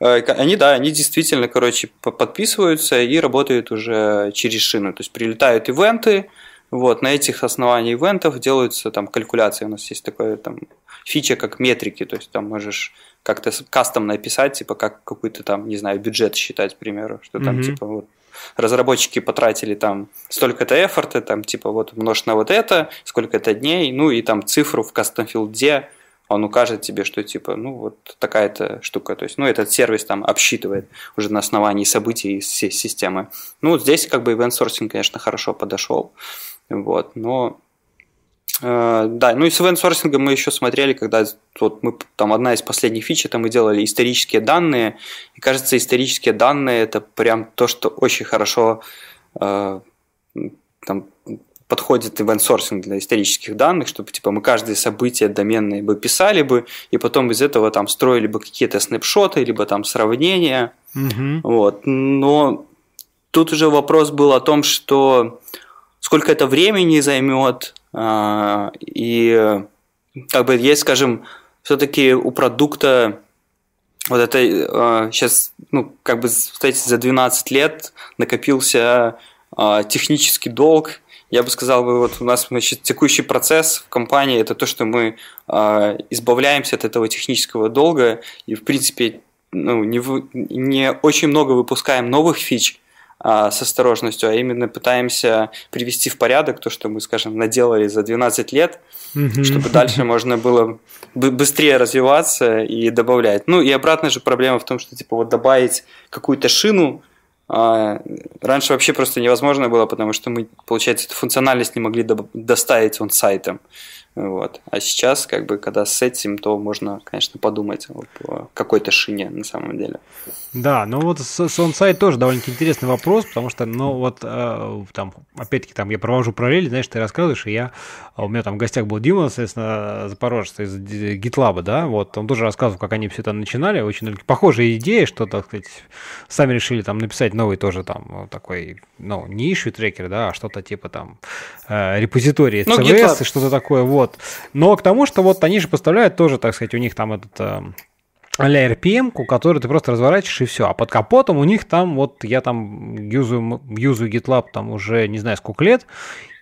они, да, они действительно, короче, подписываются и работают уже через шину, то есть прилетают ивенты, вот, на этих основаниях ивентов делаются там калькуляции, у нас есть такое там фича, как метрики, то есть там можешь как-то кастомно написать, типа как какой-то там, не знаю, бюджет считать, к примеру, что там типа вот разработчики потратили там столько-то эфорта, там типа вот умножь на вот это, сколько-то дней, ну и там цифру в custom field, он укажет тебе, что типа, ну, вот такая-то штука. То есть, ну, этот сервис там обсчитывает уже на основании событий из всей системы. Ну, вот здесь как бы event-сорсинг, конечно, хорошо подошел. Вот, но... да, ну и с event-сорсингом мы еще смотрели, когда вот мы там одна из последних фич, это мы делали исторические данные, и кажется, исторические данные это прям то, что очень хорошо там, подходит event-сорсинг для исторических данных, чтобы типа мы каждое событие доменное бы писали бы, и потом из этого там строили бы какие-то снапшоты, либо там сравнения, вот. Но тут уже вопрос был о том, что сколько это времени займет. И как бы есть, скажем, все-таки у продукта вот это сейчас, ну, как бы, кстати, за 12 лет накопился технический долг. Я бы сказал, вот у нас, значит, текущий процесс в компании – это то, что мы избавляемся от этого технического долга и, в принципе, ну, не очень много выпускаем новых фич, с осторожностью, а именно пытаемся привести в порядок то, что мы, скажем, наделали за 12 лет, чтобы дальше можно было быстрее развиваться и добавлять. Ну и обратная же проблема в том, что типа вот добавить какую-то шину раньше вообще просто невозможно было, потому что мы, получается, эту функциональность не могли доставить он-сайтом. Вот. А сейчас, как бы, когда с этим, то можно, конечно, подумать о какой-то шине на самом деле. Да, ну вот с он-сайт тоже довольно-таки интересный вопрос, потому что, ну вот, там, опять-таки, там я провожу параллели, знаешь, ты рассказываешь, и у меня там в гостях был Дима, соответственно, Запорожцей из GitLab, да, вот, он тоже рассказывал, как они все это начинали, очень похожая идея, что, так сказать, сами решили там написать новый тоже там такой, ну, не issue трекер, да, а что-то типа там репозитории CVS, что-то такое, вот. Но к тому, что вот они же поставляют тоже, так сказать, у них там этот а-ля RPM-ку, которую ты просто разворачиваешь и все. А под капотом у них там, вот я там юзаю GitLab там уже не знаю сколько лет,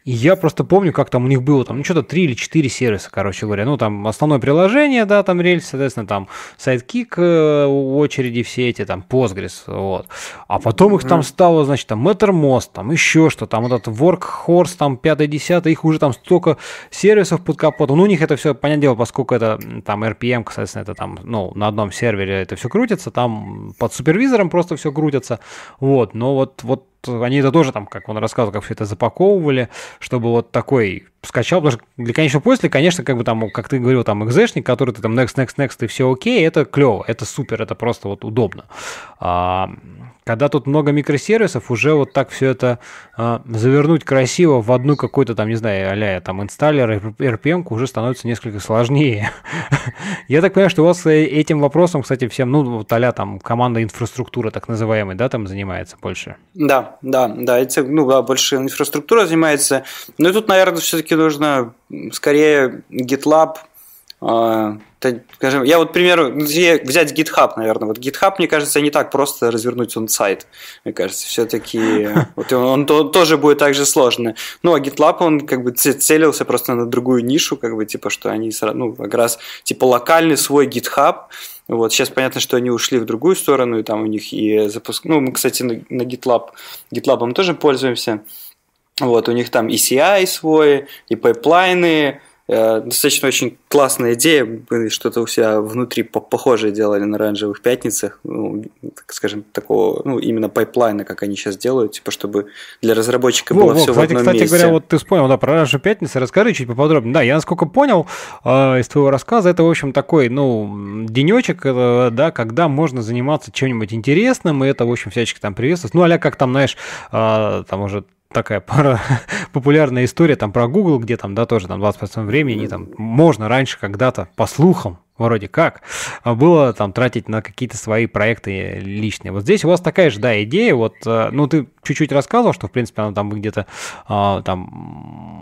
и я просто помню, как там у них было, там, ну, что-то 3 или 4 сервиса, короче говоря. Ну, там, основное приложение, да, там, рельс, соответственно, там, сайдкик в очереди все эти, там, Postgres, вот. А потом их там стало, значит, там, Mattermost, там, еще что, там, вот этот Workhorse, там, 5-10, их уже там столько сервисов под капотом. Ну, у них это все, понятное дело, поскольку это, там, RPM, соответственно, это там, ну, на одном сервере это все крутится, там, под супервизором просто все крутится, вот. Но вот они это тоже там, как он рассказывал, как все это запаковывали, чтобы вот такой скачал, потому что для конечного пользователя, конечно, как бы там, как ты говорил, там экзешник, который ты там next, и все окей, это клево, это супер, это просто вот удобно. А когда тут много микросервисов, уже вот так все это завернуть красиво в одну какую-то там, не знаю, а-ля там инсталлер, RPM-ку уже становится несколько сложнее. Я так понимаю, что у вас этим вопросом, кстати, всем, ну, вот а-ля там команда инфраструктуры, так называемая, да, там занимается больше? Да, это, ну, да, больше инфраструктура занимается, но тут, наверное, все-таки нужно скорее GitLab, скажем, я вот, к примеру, взять GitHub, наверное. Вот GitHub, мне кажется, не так просто развернуть он-сайт. Мне кажется, все-таки вот он тоже будет так же сложно. Ну, а GitLab, он как бы целился просто на другую нишу, как бы, типа, что они, ну, как раз, типа, локальный свой GitHub. Вот, сейчас понятно, что они ушли в другую сторону, и там у них и запуск... Ну, мы, кстати, на GitLab тоже пользуемся. Вот, у них там и CI свой, и пайплайны. Достаточно очень классная идея. Мы что-то у себя внутри похожее делали на оранжевых пятницах. Ну, так скажем, такого, ну, именно пайплайна, как они сейчас делают, типа, чтобы для разработчика было все в одном месте. Кстати говоря, вот ты вспомнил, да, про оранжевые пятницы. Расскажи чуть поподробнее. Да, я, насколько понял, из твоего рассказа, это, в общем, такой, ну, денечек, да, когда можно заниматься чем-нибудь интересным, и это, в общем, всячески там приветствуется. Ну, а-ля как там, знаешь, там уже такая популярная история там про Google, где там, да, тоже там 20% времени там можно раньше когда-то, по слухам, вроде как, было там тратить на какие-то свои проекты личные. Вот здесь у вас такая же, да, идея, вот, ну, ты чуть-чуть рассказывал, что, в принципе, она там вы где-то там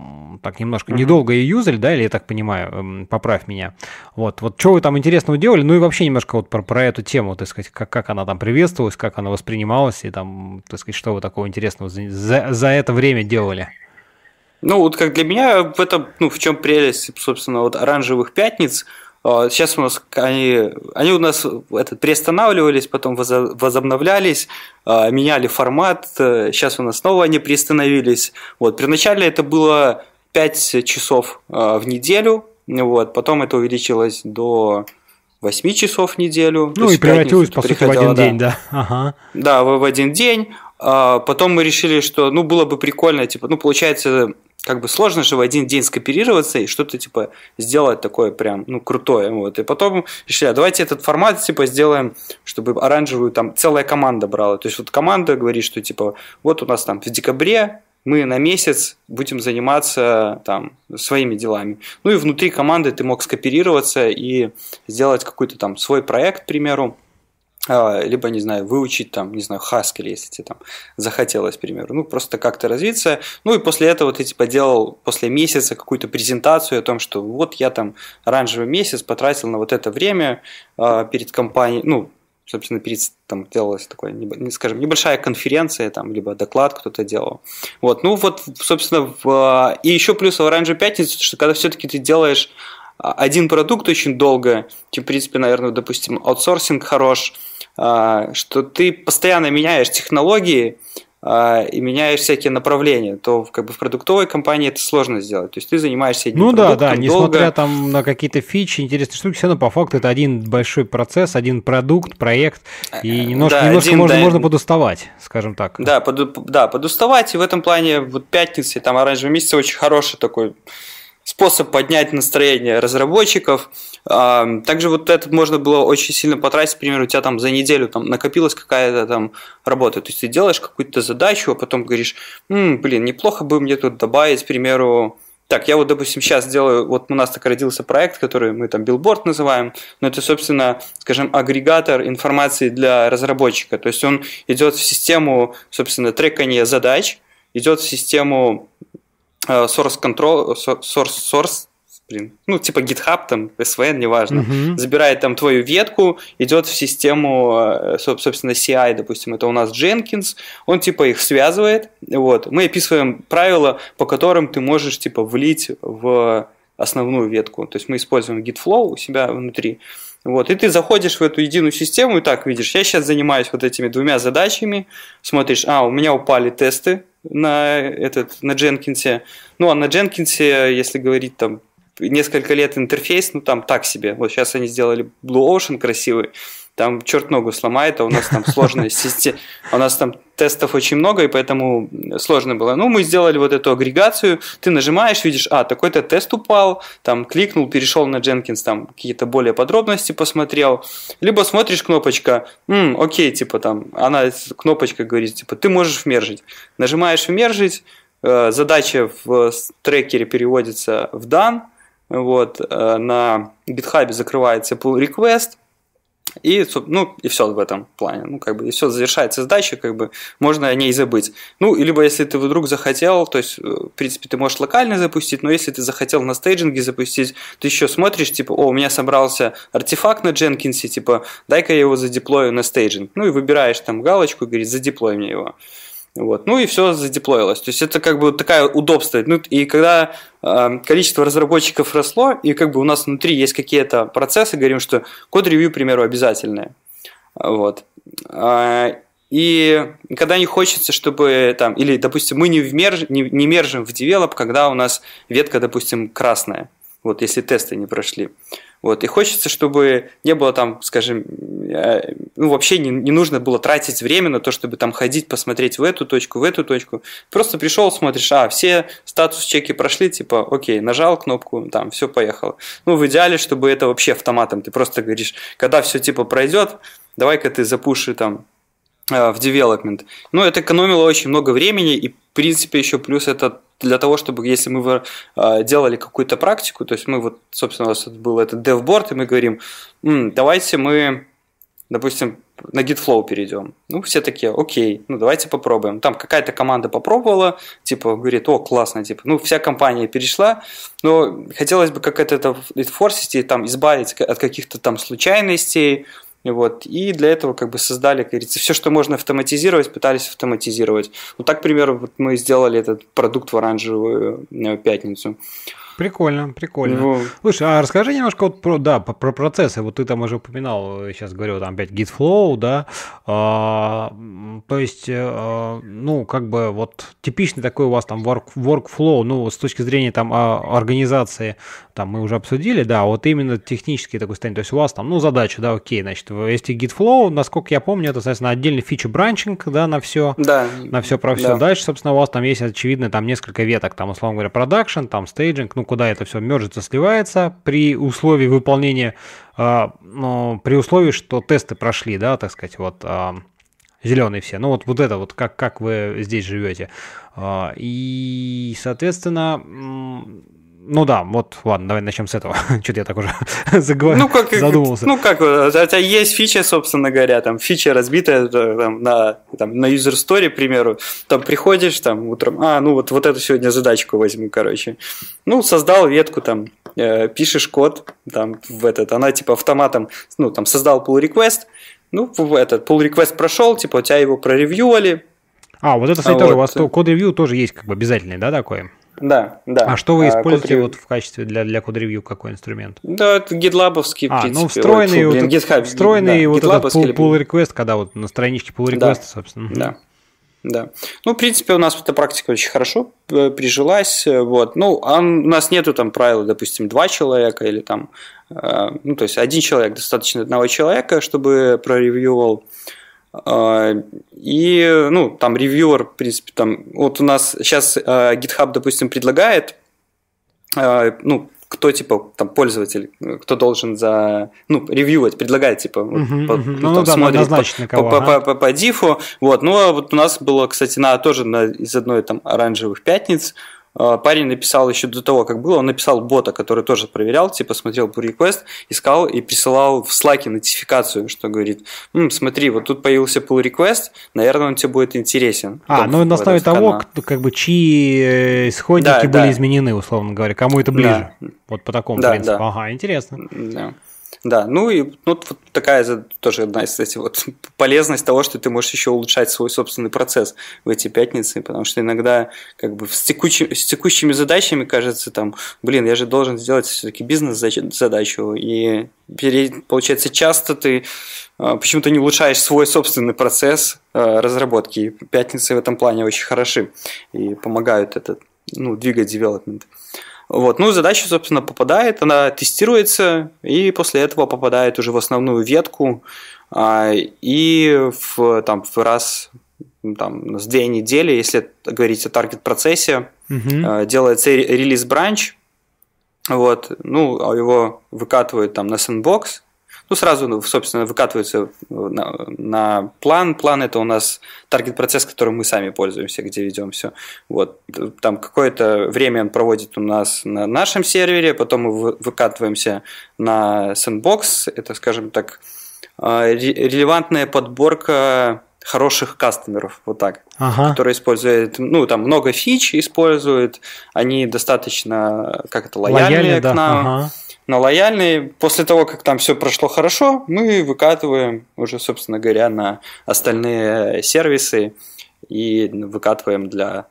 так немножко недолго ее юзали, да, или я так понимаю, поправь меня. Вот что вы там интересного делали, ну и вообще немножко вот про эту тему, так сказать, как она там приветствовалась, как она воспринималась, и там, так сказать, что вы такого интересного за это время делали. Ну, вот как для меня в этом, ну, в чем прелесть, собственно, вот оранжевых пятниц. Сейчас у нас они у нас приостанавливались, потом возобновлялись, меняли формат. Сейчас у нас снова они приостановились. Вот, первоначально это было 5 часов в неделю. Вот. Потом это увеличилось до 8 часов в неделю. Ну и превратилось, по сути, в один день, да. Ага. Да, в один день. Потом мы решили, что ну, было бы прикольно, типа, ну, получается, как бы сложно же в один день скопироваться и что-то типа сделать такое прям ну, крутое. Вот. И потом решили, давайте этот формат типа сделаем, чтобы оранжевую там целая команда брала. То есть вот команда говорит, что типа вот у нас там в декабре мы на месяц будем заниматься там своими делами. Ну и внутри команды ты мог скопироваться и сделать какой-то там свой проект, к примеру. Либо, не знаю, выучить там, не знаю, Haskell, если тебе там захотелось, к примеру. Ну, просто как-то развиться. Ну, и после этого ты, типа, делал после месяца какую-то презентацию о том, что вот я там оранжевый месяц потратил на вот это время перед компанией, ну, собственно, перед, там делалась такая, скажем, небольшая конференция, там, либо доклад кто-то делал. Вот, ну, вот, собственно, и еще плюс в оранжевую пятницу, что когда все-таки ты делаешь один продукт очень долго, в принципе, наверное, допустим, аутсорсинг хорош, что ты постоянно меняешь технологии и меняешь всякие направления, то как бы в продуктовой компании это сложно сделать. То есть ты занимаешься одним продуктом долго. Несмотря там на какие-то фичи, интересные штуки, все равно по факту это один большой процесс, один продукт, проект, и немножко, да, немножко можно подуставать, скажем так. Да, подуставать, и в этом плане вот пятница и там оранжевый месяц очень хороший такой способ поднять настроение разработчиков. Также вот этот можно было очень сильно потратить, например, у тебя там за неделю там накопилась какая-то там работа, то есть ты делаешь какую-то задачу, а потом говоришь, блин, неплохо бы мне тут добавить, к примеру, так, я вот, допустим, сейчас делаю, вот у нас так родился проект, который мы там билборд называем, но это, собственно, скажем, агрегатор информации для разработчика, то есть он идет в систему, собственно, трекания задач, идет в систему source control, ну, типа GitHub, там, SVN, неважно, забирает там твою ветку, идет в систему, собственно, CI, допустим, это у нас Jenkins, он, типа, их связывает, вот, мы описываем правила, по которым ты можешь, типа, влить в основную ветку, то есть мы используем GitFlow у себя внутри, вот, и ты заходишь в эту единую систему и так видишь, я сейчас занимаюсь вот этими двумя задачами, смотришь, у меня упали тесты, на Jenkins. Ну, а на Jenkins, если говорить там несколько лет интерфейс, ну там так себе. Вот сейчас они сделали Blue Ocean красивый, там черт ногу сломает, а у нас там сложная система, у нас там тестов очень много, и поэтому сложно было. Ну, мы сделали вот эту агрегацию, ты нажимаешь, видишь, такой-то тест упал, там кликнул, перешел на Jenkins, там какие-то более подробности посмотрел, либо смотришь кнопочка, окей, типа там, она кнопочка говорит, типа, ты можешь вмержить. Нажимаешь вмержить, задача в трекере переводится в done, вот, на GitHub закрывается pull request, и все в этом плане. Ну, как бы, и все, завершается задача, как бы, можно о ней забыть. Ну, либо если ты вдруг захотел, то есть, в принципе, ты можешь локально запустить, но если ты захотел на стейджинге запустить, ты еще смотришь, типа, у меня собрался артефакт на Jenkins, типа, дай-ка я его задеплою на стейджинг. Ну, и выбираешь там галочку, говорит, задеплой мне его. Вот. Ну и все задеплоилось. То есть это как бы такая удобство. Ну, и когда количество разработчиков росло, и как бы у нас внутри есть какие-то процессы, говорим, что код-ревью, к примеру, обязательное. Вот. И когда не хочется, чтобы там, или, допустим, мы не мержим в девелоп, когда у нас ветка, допустим, красная. Вот, если тесты не прошли. Вот, и хочется, чтобы не было там, скажем, вообще не нужно было тратить время на то, чтобы там ходить, посмотреть в эту точку. Просто пришел, смотришь, все статус-чеки прошли, типа, окей, нажал кнопку, там, все поехало. Ну, в идеале, чтобы это вообще автоматом, ты просто говоришь, когда все типа пройдет, давай-ка ты запуши там в development. Ну, это экономило очень много времени, и, в принципе, еще плюс это для того, чтобы, если мы делали какую-то практику, то есть мы вот, собственно, у нас был этот девборд, и мы говорим, давайте мы, допустим, на GitFlow перейдем. Ну, все такие, окей, ну, давайте попробуем. Там какая-то команда попробовала, типа, говорит, классно, типа, ну, вся компания перешла, но хотелось бы как-то это форсить и там избавить от каких-то там случайностей. Вот. И для этого как бы создали, как говорится, все, что можно автоматизировать, пытались автоматизировать. Вот так, к примеру, вот мы сделали этот продукт в оранжевую пятницу. Прикольно, прикольно. Слушай, а расскажи немножко вот про процессы. Вот ты там уже упоминал, сейчас говорю, там опять GitFlow, да. То есть, ну, как бы вот типичный такой у вас там workflow, ну, с точки зрения там организации, там мы уже обсудили, да, вот именно технический такой состояние. То есть у вас там, ну, задача, да, окей, значит, если GitFlow, насколько я помню, это, соответственно, отдельный фичи-бранчинг, да, на все, да, на все про все. Да. Дальше, собственно, у вас там есть, очевидно, там несколько веток, там, условно говоря, продакшн, там, стейджинг, ну, куда это все мержится, сливается при условии выполнения, при условии, что тесты прошли, да, так сказать, вот зеленые все. Ну вот это вот, как вы здесь живете. И, соответственно, ну да, вот, ладно, давай начнем с этого. Что-то я так уже задумался. Ну как, хотя есть фичи, собственно говоря, там фичи разбитые там, на user story, к примеру, там приходишь там утром, вот эту сегодня задачку возьму, короче. Ну, создал ветку там, пишешь код, там в этот, она типа автоматом, ну там создал pull request, ну этот pull request прошел, типа у тебя его проревьювали. А, вот это, кстати, тоже у вас код-ревью тоже есть как бы обязательный, да, такой? Да, да. А что вы используете вот в качестве для код-ревью, какой инструмент? Да, это гитлабовский, в принципе. Ну, встроенный вот, GitHub, вот этот pull-request, когда вот на страничке pull-request, да, собственно. Да, да. Ну, в принципе, у нас эта практика очень хорошо прижилась. Вот. Ну, у нас нету там правила, допустим, 2 человека или там, ну, то есть один человек, достаточно одного человека, чтобы проревьювал. И, ну, там ревьюер, в принципе, там, вот у нас сейчас GitHub, допустим, предлагает, ну, кто, типа, там, пользователь, кто должен ну, ревьювать, предлагает, типа, смотрит по дифу, вот, ну, вот у нас было, кстати, из одной, там, оранжевых пятниц, парень написал еще до того, как было, он написал бота, который тоже проверял, типа смотрел pull-request, искал и присылал в Slack нотификацию, что говорит, смотри, вот тут появился pull-request, наверное, он тебе будет интересен. Ну на основе того, как бы, чьи исходники были изменены, условно говоря, кому это ближе, вот по такому принципу. Ага, интересно. Да. Да, ну и вот такая тоже одна, кстати, вот полезность того, что ты можешь еще улучшать свой собственный процесс в эти пятницы, потому что иногда как бы с текущими задачами кажется там, блин, я же должен сделать все-таки бизнес-задачу, и получается часто ты почему-то не улучшаешь свой собственный процесс разработки, и пятницы в этом плане очень хороши и помогают двигать девелопмент. Вот. Ну, задача, собственно, попадает, она тестируется, и после этого попадает уже в основную ветку, и раз в 2 недели, если говорить о таргет-процессе, делается релиз-бранч, вот, ну, его выкатывают там на сэндбокс, ну, сразу, собственно, выкатываются на план. План – это у нас таргет-процесс, которым мы сами пользуемся, где ведем все. Вот. Там какое-то время он проводит у нас на нашем сервере, потом мы выкатываемся на сэндбокс. Это, скажем так, релевантная подборка хороших кастомеров, вот так, которые используют, ну, там много фич используют, они достаточно, лояльные к нам. Но лояльные, после того, как там все прошло хорошо, мы выкатываем уже, собственно говоря, на остальные сервисы и выкатываем для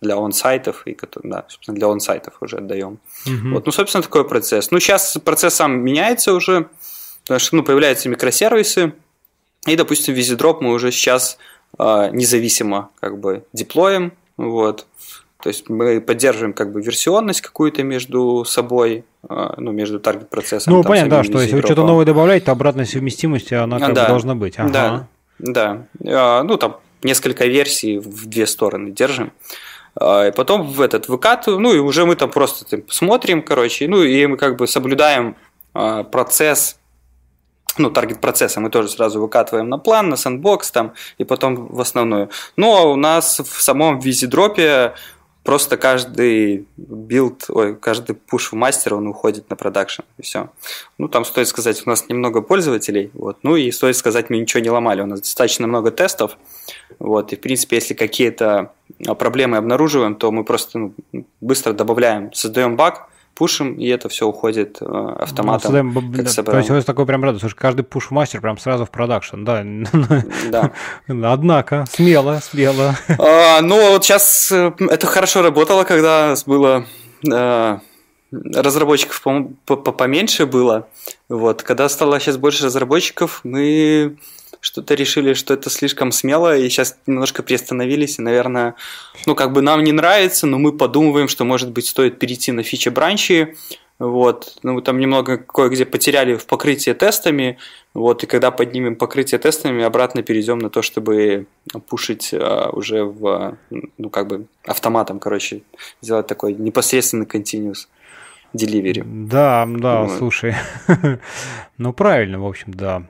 он-сайтов, и, да, собственно, для он-сайтов уже отдаем. Вот, ну, собственно, такой процесс. Ну, сейчас процесс сам меняется уже, потому что, ну, появляются микросервисы, и, допустим, Vizydrop мы уже сейчас независимо как бы деплоим, вот. То есть мы поддерживаем как бы версионность какую-то между собой, ну, между таргет-процессом. Ну, понятно, да, что если вы что-то новое добавляете, то обратная совместимость, она должна быть. Да. Ну, там несколько версий в 2 стороны держим. И потом в этот выкат, ну, и уже мы там просто смотрим, короче, ну, и мы как бы соблюдаем процесс, ну, таргет-процесса мы тоже сразу выкатываем на план, на сэндбокс там, и потом в основную. Но у нас в самом Визидропе просто каждый каждый пуш в мастер, он уходит на продакшн, и все. Ну, там стоит сказать, у нас немного пользователей, вот, ну, и стоит сказать, мы ничего не ломали, у нас достаточно много тестов, вот, и, в принципе, если какие-то проблемы обнаруживаем, то мы просто быстро добавляем, создаем баг, пушим, и это все уходит автоматом. То есть у вас такой прям радость, потому что каждый пуш-мастер прям сразу в продакшн, да. Однако, смело. Ну, вот сейчас это хорошо работало, когда было разработчиков поменьше было. Вот. Когда стало сейчас больше разработчиков, мы что-то решили, что это слишком смело, и сейчас немножко приостановились, и, наверное, ну, как бы нам не нравится, но мы подумываем, что, может быть, стоит перейти на фичи-бранчи. Вот, ну, там немного кое-где потеряли в покрытии тестами, вот, и когда поднимем покрытие тестами, обратно перейдем на то, чтобы пушить уже в, ну, как бы автоматом, короче, сделать такой непосредственный continuous delivery. Да, да, вот. Слушай, ну, правильно, в общем, да.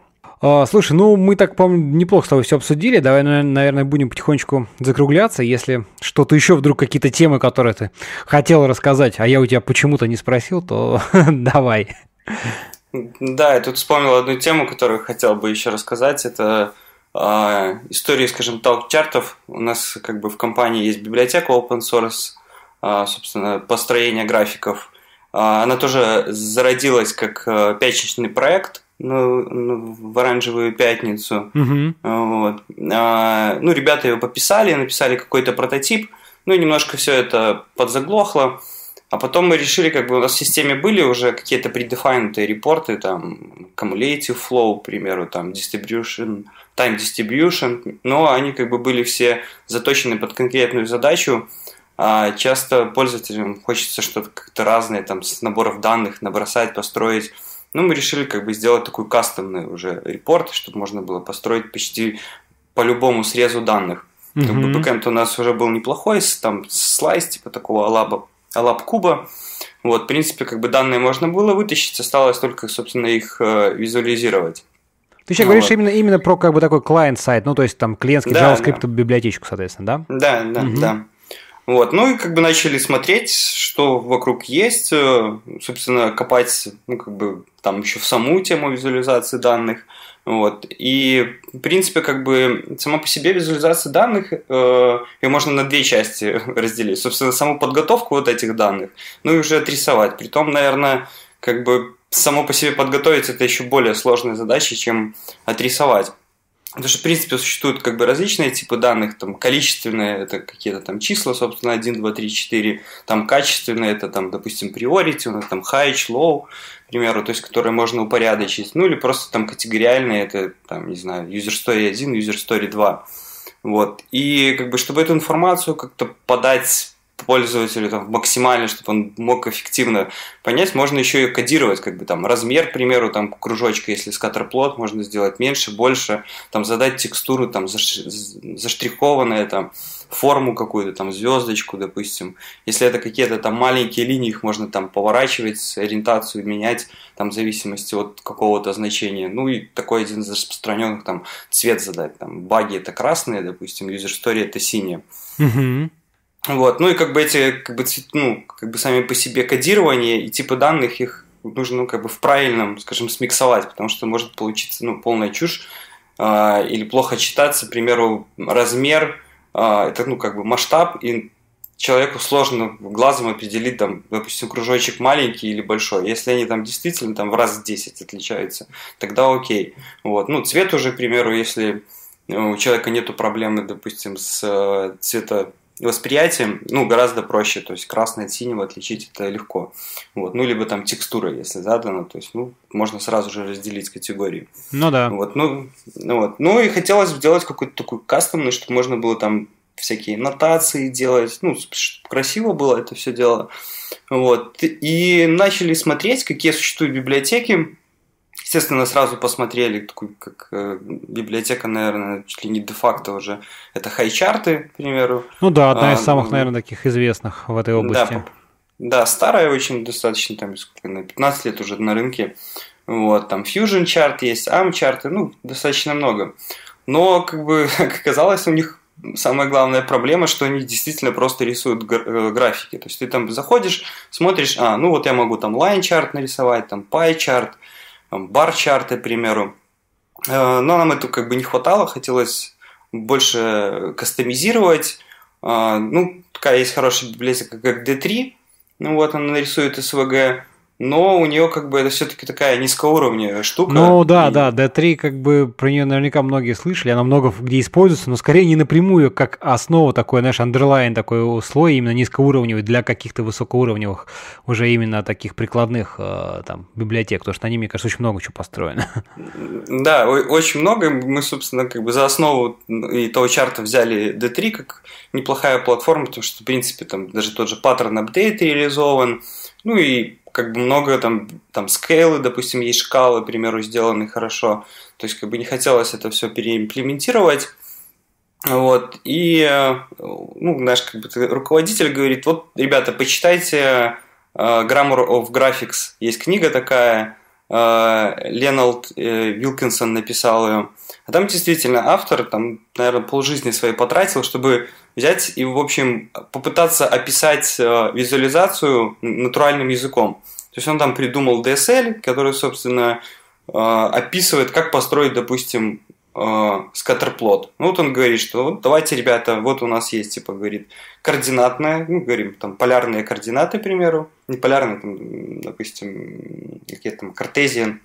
Слушай, ну мы так, по-моему, неплохо с тобой все обсудили. Давай, наверное, будем потихонечку закругляться. Если что-то еще вдруг какие-то темы, которые ты хотел рассказать, а я у тебя почему-то не спросил, то давай. Да, я тут вспомнил одну тему, которую хотел бы еще рассказать. Это история, скажем, талк-чартов. У нас как бы в компании есть библиотека open source, собственно, построение графиков. Она тоже зародилась как пятничный проект. В оранжевую пятницу. Вот. Ну, ребята его пописали, написали какой-то прототип, ну, и немножко все это подзаглохло. А потом мы решили, как бы у нас в системе были уже какие-то предефайнутые репорты, там, cumulative flow, к примеру, там, distribution, time distribution, но они как бы были все заточены под конкретную задачу. Часто пользователям хочется что-то как-то разное, там, с наборов данных набросать, построить. Ну, мы решили как бы сделать такой кастомный уже репорт, чтобы можно было построить почти по любому срезу данных. Как бы бэкэнд у нас уже был неплохой, там слайс типа такого алаб-куба. Вот, в принципе, как бы данные можно было вытащить, осталось только, собственно, их визуализировать. Ты сейчас говоришь именно про как бы такой клиент-сайт, ну, то есть там клиентский JavaScript-библиотечку, соответственно, да? Да. Вот, ну и как бы начали смотреть, что вокруг есть, собственно, копать, ну, как бы, там еще в саму тему визуализации данных. Вот. И, в принципе, как бы сама по себе визуализация данных, ее можно на две части разделить. Собственно, саму подготовку вот этих данных, ну и уже отрисовать. Притом, наверное, как бы само по себе подготовить это еще более сложная задача, чем отрисовать. Потому что, в принципе, существуют как бы различные типы данных, там количественные, это какие-то там числа, собственно, 1, 2, 3, 4, там качественные, это там, допустим, priority, у нас там high, low, к примеру, то есть, которые можно упорядочить, ну или просто там категориальные, это там, не знаю, user story 1, user story 2, вот, и как бы, чтобы эту информацию как-то подать пользователю там, максимально, чтобы он мог эффективно понять, можно еще и кодировать, как бы там размер, к примеру, там кружочка, если скаттерплот, можно сделать меньше, больше, там задать текстуру, там заштрихованную, там форму какую-то, там звездочку, допустим. Если это какие-то там маленькие линии, их можно там поворачивать, ориентацию менять, там в зависимости от какого-то значения. Ну и такой один из распространенных там цвет задать, там баги это красные, допустим, user story это синие. Вот, ну и как бы эти, как бы, ну, как бы сами по себе кодирование и типы данных их нужно, ну, как бы в правильном, скажем, смиксовать, потому что может получиться, ну, полная чушь или плохо читаться, к примеру, размер, это, ну, как бы масштаб, и человеку сложно глазом определить, там, допустим, кружочек маленький или большой. Если они там действительно там в раз в 10 отличаются, тогда окей. Вот, ну, цвет уже, к примеру, если у человека нету проблемы, допустим, с цвета восприятием, ну, гораздо проще, то есть красное от синего отличить это легко. Вот. Ну, либо там текстура, если задана, то есть, ну, можно сразу же разделить категории. Ну, да. Вот, ну, вот. Ну, и хотелось сделать какой-то такой кастомный, чтобы можно было там всякие нотации делать, ну, чтобы красиво было это все дело. Вот. И начали смотреть, какие существуют библиотеки. Естественно, сразу посмотрели, такую, как библиотека, наверное, чуть ли не де-факто уже. Это хайчарты, к примеру. Ну да, одна из самых, наверное, таких известных в этой области. Да, да, старая очень достаточно, там, 15 лет уже на рынке. Вот, там Fusion чарт есть, AM чарты, ну, достаточно много. Но, как бы, как оказалось, у них самая главная проблема, что они действительно просто рисуют графики. То есть ты там заходишь, смотришь, ну вот я могу там лайн-чарт нарисовать, там пай-чарт, бар-чарты, к примеру. Но нам этого как бы не хватало, хотелось больше кастомизировать. Ну, такая есть хорошая библиотека, как D3. Ну, вот она нарисует SVG. но у нее как бы это все-таки такая низкоуровневая штука. Ну да, да, D3 как бы про нее наверняка многие слышали, она много где используется, но скорее не напрямую, как основа такой, наш underline такой слой, именно низкоуровневый для каких-то высокоуровневых, уже именно таких прикладных там библиотек, потому что на ней, мне кажется, очень много чего построено. Да, очень много, мы, собственно, как бы за основу и того чарта взяли D3 как неплохая платформа, потому что, в принципе, там даже тот же паттерн апдейт реализован, ну и как бы много там скейлы, допустим, есть шкалы, к примеру, сделаны хорошо, то есть как бы не хотелось это все переимплементировать, вот, и, ну, наш как бы руководитель говорит, вот, ребята, почитайте Grammar of Graphics, есть книга такая, Леннольд Вилкинсон написал ее, а там действительно автор, там, наверное, полжизни своей потратил, чтобы взять и, в общем, попытаться описать визуализацию натуральным языком. То есть он там придумал DSL, который, собственно, описывает, как построить, допустим, скаттерплот. Ну, вот он говорит, что вот, давайте, ребята, вот у нас есть, типа, говорит, координатная, ну, говорим, там, полярные координаты, к примеру, не полярные, там, допустим, какие-то там, картезиан,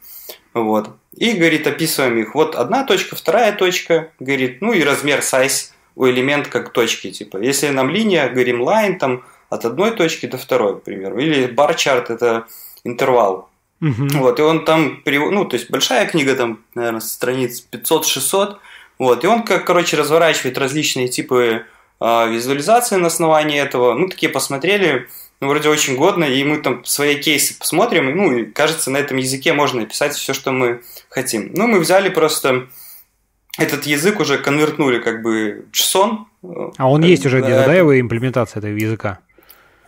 вот, и, говорит, описываем их, вот одна точка, вторая точка, говорит, ну, и размер, size у элемента как точки, типа, если нам линия, говорим, line, там, от одной точки до второй, к примеру, или бар-чарт, это интервал. Uh-huh. Вот, и он там, ну, то есть большая книга, там, наверное, страниц 500-600, вот, и он, короче, разворачивает различные типы визуализации на основании этого, ну, такие посмотрели, ну, вроде очень годно, и мы там свои кейсы посмотрим, и, ну, и, кажется, на этом языке можно описать все, что мы хотим. Ну, мы взяли просто этот язык, уже конвертнули, как бы, JSON. А он есть уже где-то, да, его имплементация этого языка?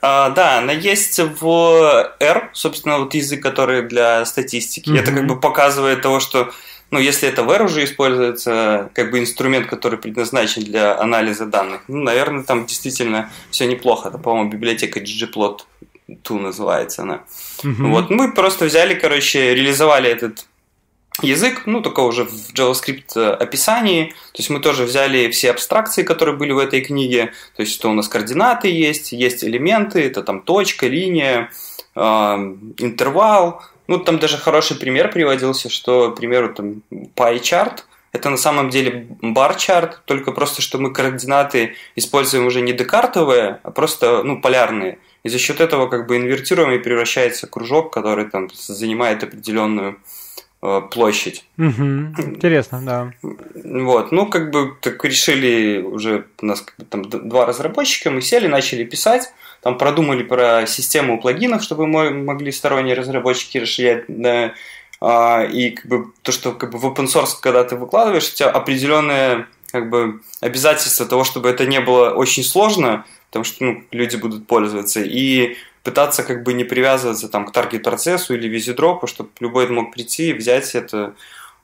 Да, она есть в R, собственно, вот язык, который для статистики. Mm-hmm. Это как бы показывает того, что, ну, если это в R уже используется, как бы инструмент, который предназначен для анализа данных, ну, наверное, там действительно все неплохо. Это, по-моему, библиотека ggplot2 называется она. Mm-hmm. Вот, мы просто взяли, короче, реализовали этот язык, ну, только уже в JavaScript описании, то есть мы тоже взяли все абстракции, которые были в этой книге, то есть что у нас координаты есть, есть элементы, это там точка, линия, интервал, ну, там даже хороший пример приводился, что, к примеру, там pie-chart, это на самом деле бар-чарт, только просто, что мы координаты используем уже не декартовые, а просто, ну, полярные, и за счет этого как бы инвертируем и превращается кружок, который там занимает определенную площадь. Угу. Интересно, да. Вот, ну, как бы так решили уже, у нас как бы, там два разработчика, мы сели, начали писать, там продумали про систему плагинов, чтобы могли сторонние разработчики расширять, да, и как бы то, что как бы в open source, когда ты выкладываешь, у тебя определенное как бы обязательство того, чтобы это не было очень сложно, потому что, ну, люди будут пользоваться, и пытаться как бы не привязываться там к таргет-процессу или визидропу, чтобы любой мог прийти и взять это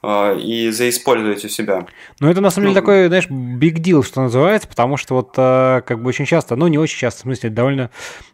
и заиспользовать у себя. Ну, это на самом деле такой, знаешь, big deal, что называется, потому что вот как бы очень часто, ну, не очень часто, в смысле, довольно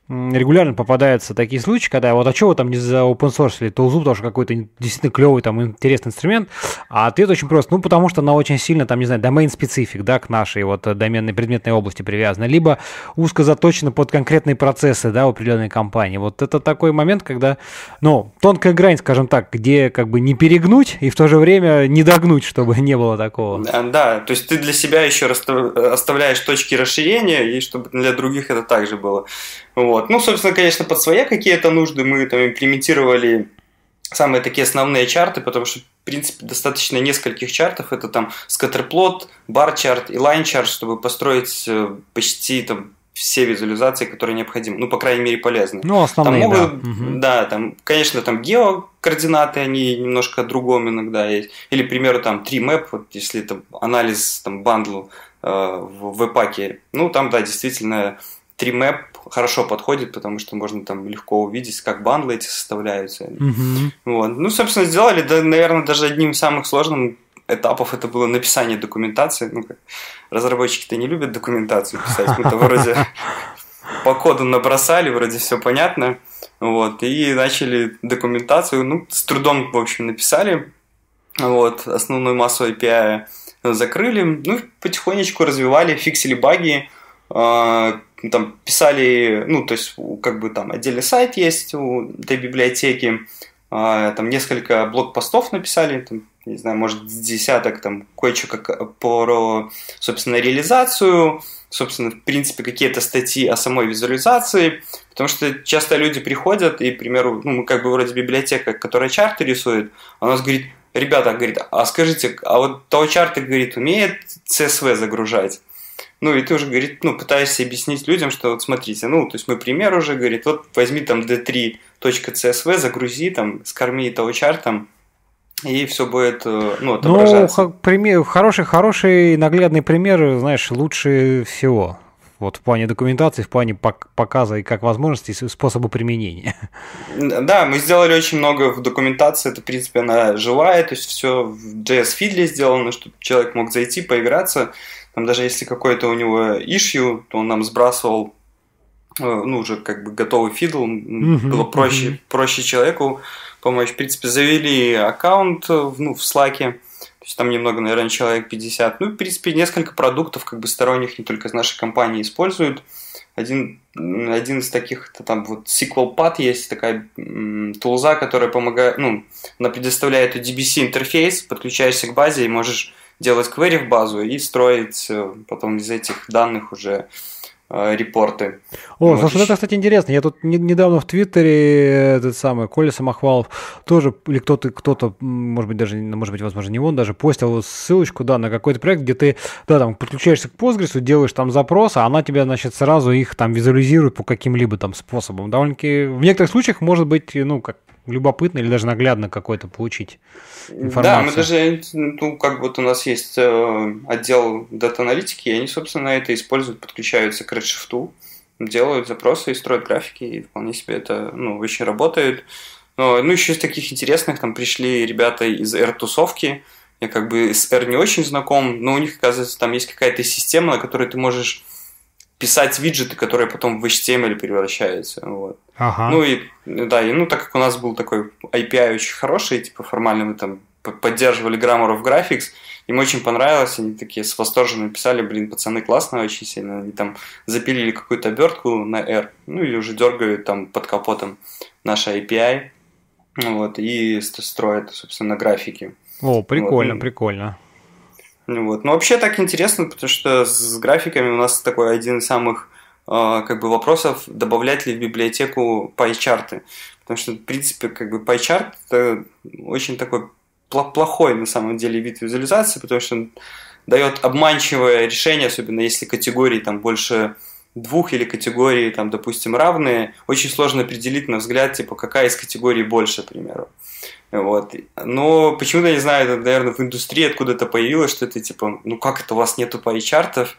регулярно попадаются такие случаи, когда вот, а чего вы там не за open source или тулзу, потому что какой-то действительно клевый там интересный инструмент, а ответ очень прост, ну, потому что она очень сильно там, не знаю, domain-specific, да, к нашей вот доменной предметной области привязана, либо узко заточена под конкретные процессы, да, в определенной компании. Вот это такой момент, когда, ну, тонкая грань, скажем так, где как бы не перегнуть и в то же время не догнуть, чтобы не было такого. Да, то есть ты для себя еще оставляешь точки расширения, и чтобы для других это также было. Вот. Ну, собственно, конечно, под свои какие-то нужды мы там имплементировали самые такие основные чарты, потому что, в принципе, достаточно нескольких чартов. Это там скаттерплот, бар-чарт и лайн-чарт, чтобы построить почти там все визуализации, которые необходимы, ну, по крайней мере, полезны. Ну, основные, там могут, да. Да, там, конечно, там геокоординаты, они немножко о другом иногда есть. Или, к примеру, там 3map, вот если там анализ, там, бандл в веб-паке, ну, там, да, действительно, 3map хорошо подходит, потому что можно там легко увидеть, как бандлы эти составляются. Mm-hmm. Вот. Ну, собственно, сделали, да, наверное, даже одним из самых сложных этапов это было написание документации. Ну, как разработчики-то не любят документацию писать, мы-то вроде по коду набросали, вроде все понятно, вот, и начали документацию, ну, с трудом, в общем, написали, вот, основную массу API закрыли, ну, потихонечку развивали, фиксили баги, там писали, ну, то есть, как бы там отдельный сайт есть у этой библиотеки, там несколько блокпостов написали, там, не знаю, может, десяток, там, кое-что про, собственно, реализацию, собственно, в принципе, какие-то статьи о самой визуализации, потому что часто люди приходят и, к примеру, ну, как бы вроде библиотека, которая чарты рисует, она говорит: ребята, говорит, а скажите, а вот того чарта, говорит, умеет CSV загружать? Ну, и ты уже, говорит, ну, пытаешься объяснить людям, что вот смотрите, ну, то есть мой пример уже, говорит, вот возьми там d3.csv, загрузи там, скорми того чартом, и все будет, ну, отображаться. Ну, пример, хороший наглядный пример, знаешь, лучше всего. Вот в плане документации, в плане показа и как возможности, и способа применения. Да, мы сделали очень много в документации, это, в принципе, она живая, то есть все в JS-фидле сделано, чтобы человек мог зайти, поиграться. Там даже если какой-то у него issue, то он нам сбрасывал, ну, уже как бы готовый фидл, было проще человеку помочь. В принципе, завели аккаунт, ну, в Slack'е. То есть там немного, наверное, человек 50. Ну, в принципе, несколько продуктов, как бы сторонних, не только из нашей компании, используют. Один из таких, это там вот SQLPad есть, такая тулза, которая помогает, ну, она предоставляет DBC интерфейс, подключаешься к базе и можешь делать query в базу и строить потом из этих данных уже репорты. О, слушай, это, кстати, интересно. Я тут недавно в Твиттере этот самый Коля Самохвалов тоже, или кто-то, может быть, возможно, не он, даже постил ссылочку, да, на какой-то проект, где ты, да, там, подключаешься к Postgres, делаешь там запрос, а она тебя, значит, сразу их там визуализирует по каким-либо там способам. Довольно-таки в некоторых случаях может быть, ну, как любопытно или даже наглядно какой-то получить информацию. Да, мы даже, ну, как вот у нас есть отдел дата-аналитики, и они, собственно, это используют, подключаются к Redshift, делают запросы и строят графики, и вполне себе это, ну, очень работает. Но, ну, еще из таких интересных, там пришли ребята из R-тусовки, я как бы с R не очень знаком, но у них, оказывается, там есть какая-то система, на которой ты можешь писать виджеты, которые потом в HTML превращаются. Вот. Ага. Ну и да, и, ну, так как у нас был такой API очень хороший, типа формально мы там поддерживали Grammar of Graphics, им очень понравилось, они такие с восторженным писали: блин, пацаны, классно, очень сильно. Они там запилили какую-то обертку на R, ну и уже дергают там под капотом наши API, вот, и строят, собственно, графики. О, прикольно, вот. Прикольно. Вот. Но вообще так интересно, потому что с графиками у нас такой один из самых как бы вопросов: добавлять ли в библиотеку пай-чарты. Потому что, в принципе, как бы пай-чарт – это очень такой плохой на самом деле вид визуализации, потому что он дает обманчивое решение, особенно если категории там больше двух или категории, там, допустим, равные, очень сложно определить на взгляд, типа, какая из категорий больше, к примеру. Вот. Но почему-то, я не знаю, это, наверное, в индустрии откуда-то появилось, что это типа, ну как это у вас нету пай-чартов?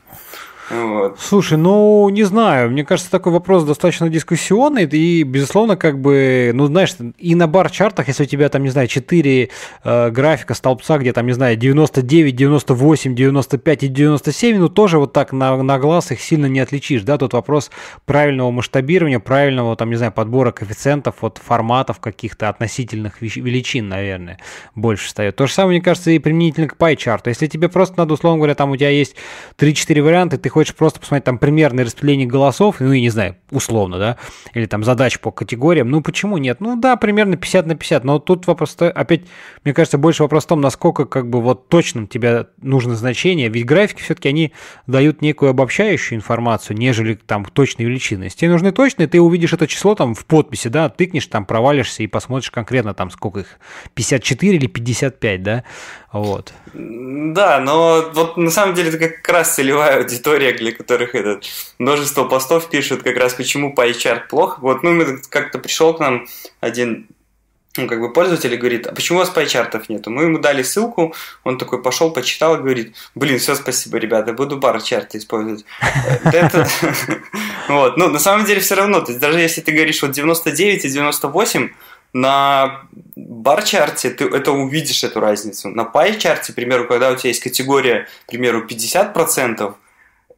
Вот. Слушай, ну, не знаю, мне кажется, такой вопрос достаточно дискуссионный, и, безусловно, как бы, ну, знаешь, и на бар-чартах, если у тебя там, не знаю, 4 графика столбца, где там, не знаю, 99, 98, 95 и 97, ну, тоже вот так на глаз их сильно не отличишь, да, тут вопрос правильного масштабирования, правильного, там, не знаю, подбора коэффициентов от форматов каких-то относительных величин, наверное, больше встает. То же самое, мне кажется, и применительно к пай-чарту. Если тебе просто надо, условно говоря, там у тебя есть 3-4 варианта, ты хочешь просто посмотреть там примерное распределение голосов, ну, я не знаю, условно, да, или там задач по категориям, ну, почему нет? Ну, да, примерно 50/50, но тут вопрос, опять, мне кажется, больше вопрос в том, насколько, как бы, вот точным тебе нужно значение, ведь графики все-таки, они дают некую обобщающую информацию, нежели там точные величины. Если тебе нужны точные, ты увидишь это число там в подписи, да, тыкнешь, там, провалишься и посмотришь конкретно там, сколько их, 54 или 55, да, вот. Да, но вот на самом деле это как раз целевая аудитория, для которых это множество постов пишут, как раз почему PyChart плохо. Вот, ну, как-то пришел к нам один, ну, как бы пользователь и говорит: а почему у вас PyChart'ов нету? Мы ему дали ссылку, он такой пошел, почитал и говорит: блин, все, спасибо, ребята, буду бар-чарты использовать. Вот, ну, на самом деле все равно, то есть даже если ты говоришь вот 99 и 98, на бар-чарте ты это увидишь, эту разницу. На PyChart'е, к примеру, когда у тебя есть категория, к примеру, 50%,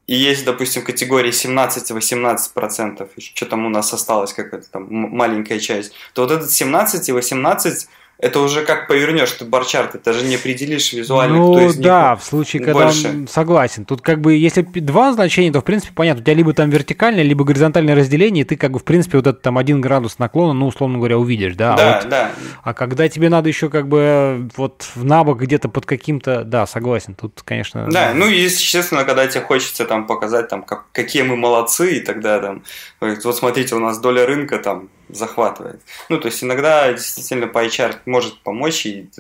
и есть, допустим, категории 17-18%, что там у нас осталось, какая-то там маленькая часть, то вот этот 17 и 18 Это уже как повернешь ты барчарт, ты даже не определишь визуально, ну, кто из них. Ну да, в случае, когда он согласен. Тут как бы, если два значения, то в принципе понятно, у тебя либо там вертикальное, либо горизонтальное разделение, и ты как бы в принципе вот этот там 1 градус наклона, ну условно говоря, увидишь, да? Да, вот, да. А когда тебе надо еще как бы вот в набок где-то под каким-то, да, согласен, тут конечно... Да, ну и естественно, когда тебе хочется там показать, там, какие мы молодцы, и тогда там, вот смотрите, у нас доля рынка там захватывает. Ну, то есть иногда действительно по HR может помочь, и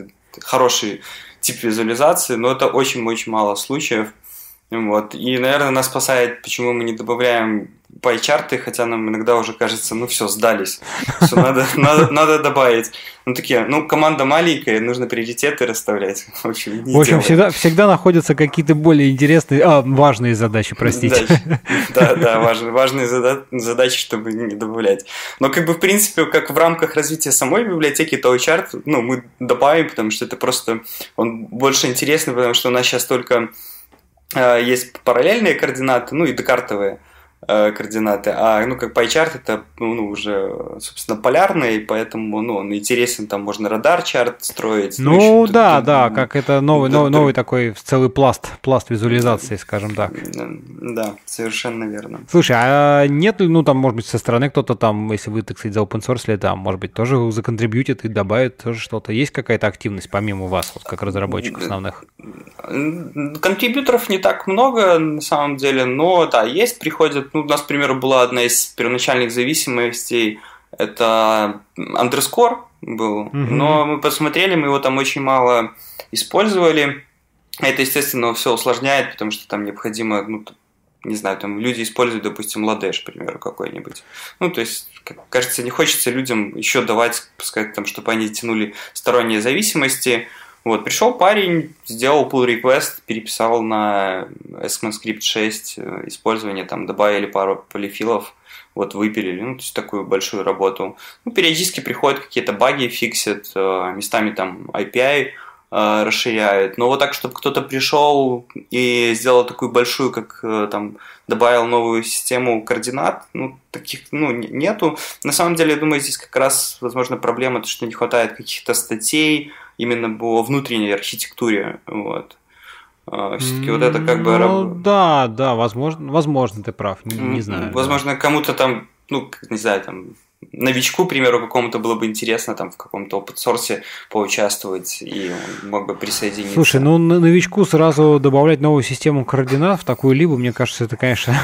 хороший тип визуализации, но это очень-очень мало случаев. Вот. И, наверное, нас спасает, почему мы не добавляем пай-чарты, хотя нам иногда уже кажется, ну все, сдались, все, надо добавить. Ну, такие, ну, команда маленькая, нужно приоритеты расставлять. В общем, всегда находятся какие-то более интересные, важные задачи, простите. Да, важные задачи, чтобы не добавлять. Но, как бы, в принципе, как в рамках развития самой библиотеки, то чарт, ну, мы добавим, потому что это просто, он больше интересный, потому что у нас сейчас только есть параллельные координаты, ну, и декартовые координаты, а, ну, как пай-чарт, это, ну, уже, собственно, полярный, поэтому, ну, он интересен, там можно радар-чарт строить. Ну, общем, да, да, как это новый такой целый пласт визуализации, скажем так. Да, совершенно верно. Слушай, а нет, ну, там, может быть, со стороны кто-то там, если вы, так сказать, за open-source, там, может быть, тоже законтрибьютит и добавит тоже что-то. Есть какая-то активность помимо вас, вот, как разработчиков основных? Контрибьюторов не так много, на самом деле, но, да, есть, приходят. Ну, у нас, к примеру, была одна из первоначальных зависимостей, это underscore был, но мы посмотрели, мы его там очень мало использовали. Это, естественно, все усложняет, потому что там необходимо, ну, не знаю, там люди используют, допустим, ладеш, к примеру, какой-нибудь. Ну, то есть, кажется, не хочется людям еще давать, пускай, там, чтобы они тянули сторонние зависимости. Вот, пришел парень, сделал pull request, переписал на ECMAScript 6 использование, там добавили пару полифилов, вот, выпилили, ну, то есть такую большую работу. Ну, периодически приходят какие-то баги, фиксят, местами там API расширяют. Но вот так, чтобы кто-то пришел и сделал такую большую, как там добавил новую систему координат, ну, таких, ну, нету. На самом деле, я думаю, здесь как раз, возможно, проблема, то, что не хватает каких-то статей, именно по внутренней архитектуре, вот. Все-таки вот это как бы... Ну, да, возможно, ты прав, не знаю. Возможно, да. Кому-то там, ну, не знаю, там, новичку, к примеру, какому-то было бы интересно там в каком-то open-source поучаствовать, и он мог бы присоединиться. Слушай, ну, новичку сразу добавлять новую систему координат в такую либу, мне кажется, это, конечно,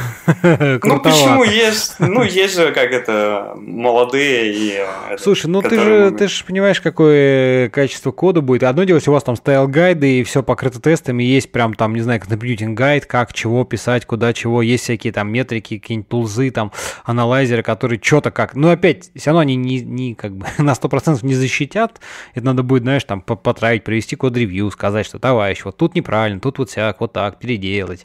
крутовато. Ну, почему? Есть же, как это, молодые и... Слушай, ну, ты же понимаешь, какое качество кода будет. Одно дело, если у вас там стайл-гайды, и все покрыто тестами, есть прям там, не знаю, контрибьютинг-гайд, как, чего писать, куда, чего, есть всякие там метрики, какие-нибудь тулзы, там, аналайзеры, которые что-то как... Ну, опять все равно они не как бы на 100% не защитят. Это надо будет, знаешь, там потравить, привести код-ревью, сказать, что, товарищ, вот тут неправильно, тут вот всяк, вот так, переделать.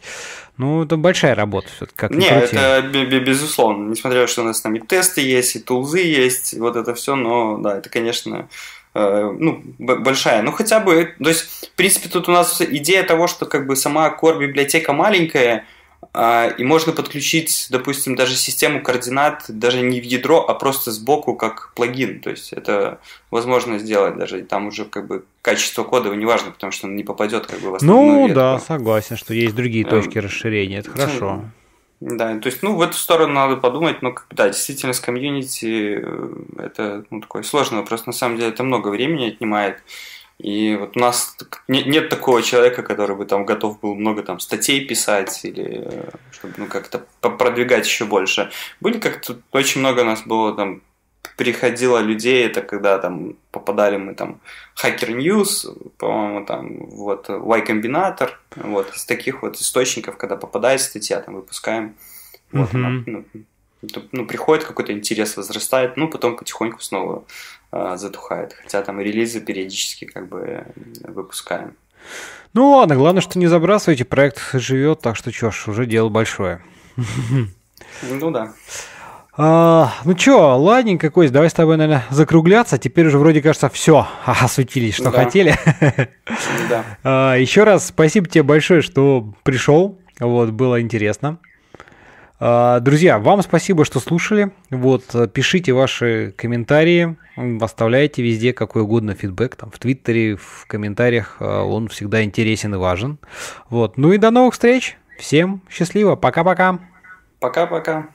Ну, это большая работа. Как нет, это безусловно. Несмотря на то, что у нас там и тесты есть, и тулзы есть, и вот это все, но да, это, конечно, ну, большая. Ну, хотя бы, то есть, в принципе, тут у нас идея того, что как бы сама core-библиотека маленькая, и можно подключить, допустим, даже систему координат, даже не в ядро, а просто сбоку, как плагин. То есть это возможно сделать даже. И там уже как бы качество кода неважно, потому что он не попадет как бы в основную ветку. Ну да, согласен, что есть другие точки расширения. Это хорошо. Да, то есть, ну, в эту сторону надо подумать, но, да, действительно, с комьюнити это, ну, такое сложно, просто на самом деле это много времени отнимает. И вот у нас нет такого человека, который бы там готов был много там статей писать или чтобы, ну, как-то продвигать еще больше. Были как-то очень много у нас было там приходило людей, это когда там попадали мы там Hacker News, по-моему, там вот Y-комбинатор, вот из таких вот источников, когда попадает статья, там выпускаем. Вот она, ну, приходит какой-то интерес, возрастает, ну, потом потихоньку снова затухает. Хотя там релизы периодически как бы выпускаем. Ну ладно, главное, что не забрасывайте, проект живет, так что чё ж, уже дело большое. Ну да. Ну чё, ладненько, Кость, давай с тобой, наверное, закругляться. Теперь уже вроде, кажется, все осветились, что хотели. Еще раз спасибо тебе большое, что пришел. Вот, было интересно. Друзья, вам спасибо, что слушали. Вот, пишите ваши комментарии, оставляйте везде какой угодно фидбэк, там в Твиттере, в комментариях, он всегда интересен и важен. Вот. Ну и до новых встреч. Всем счастливо. Пока-пока. Пока-пока.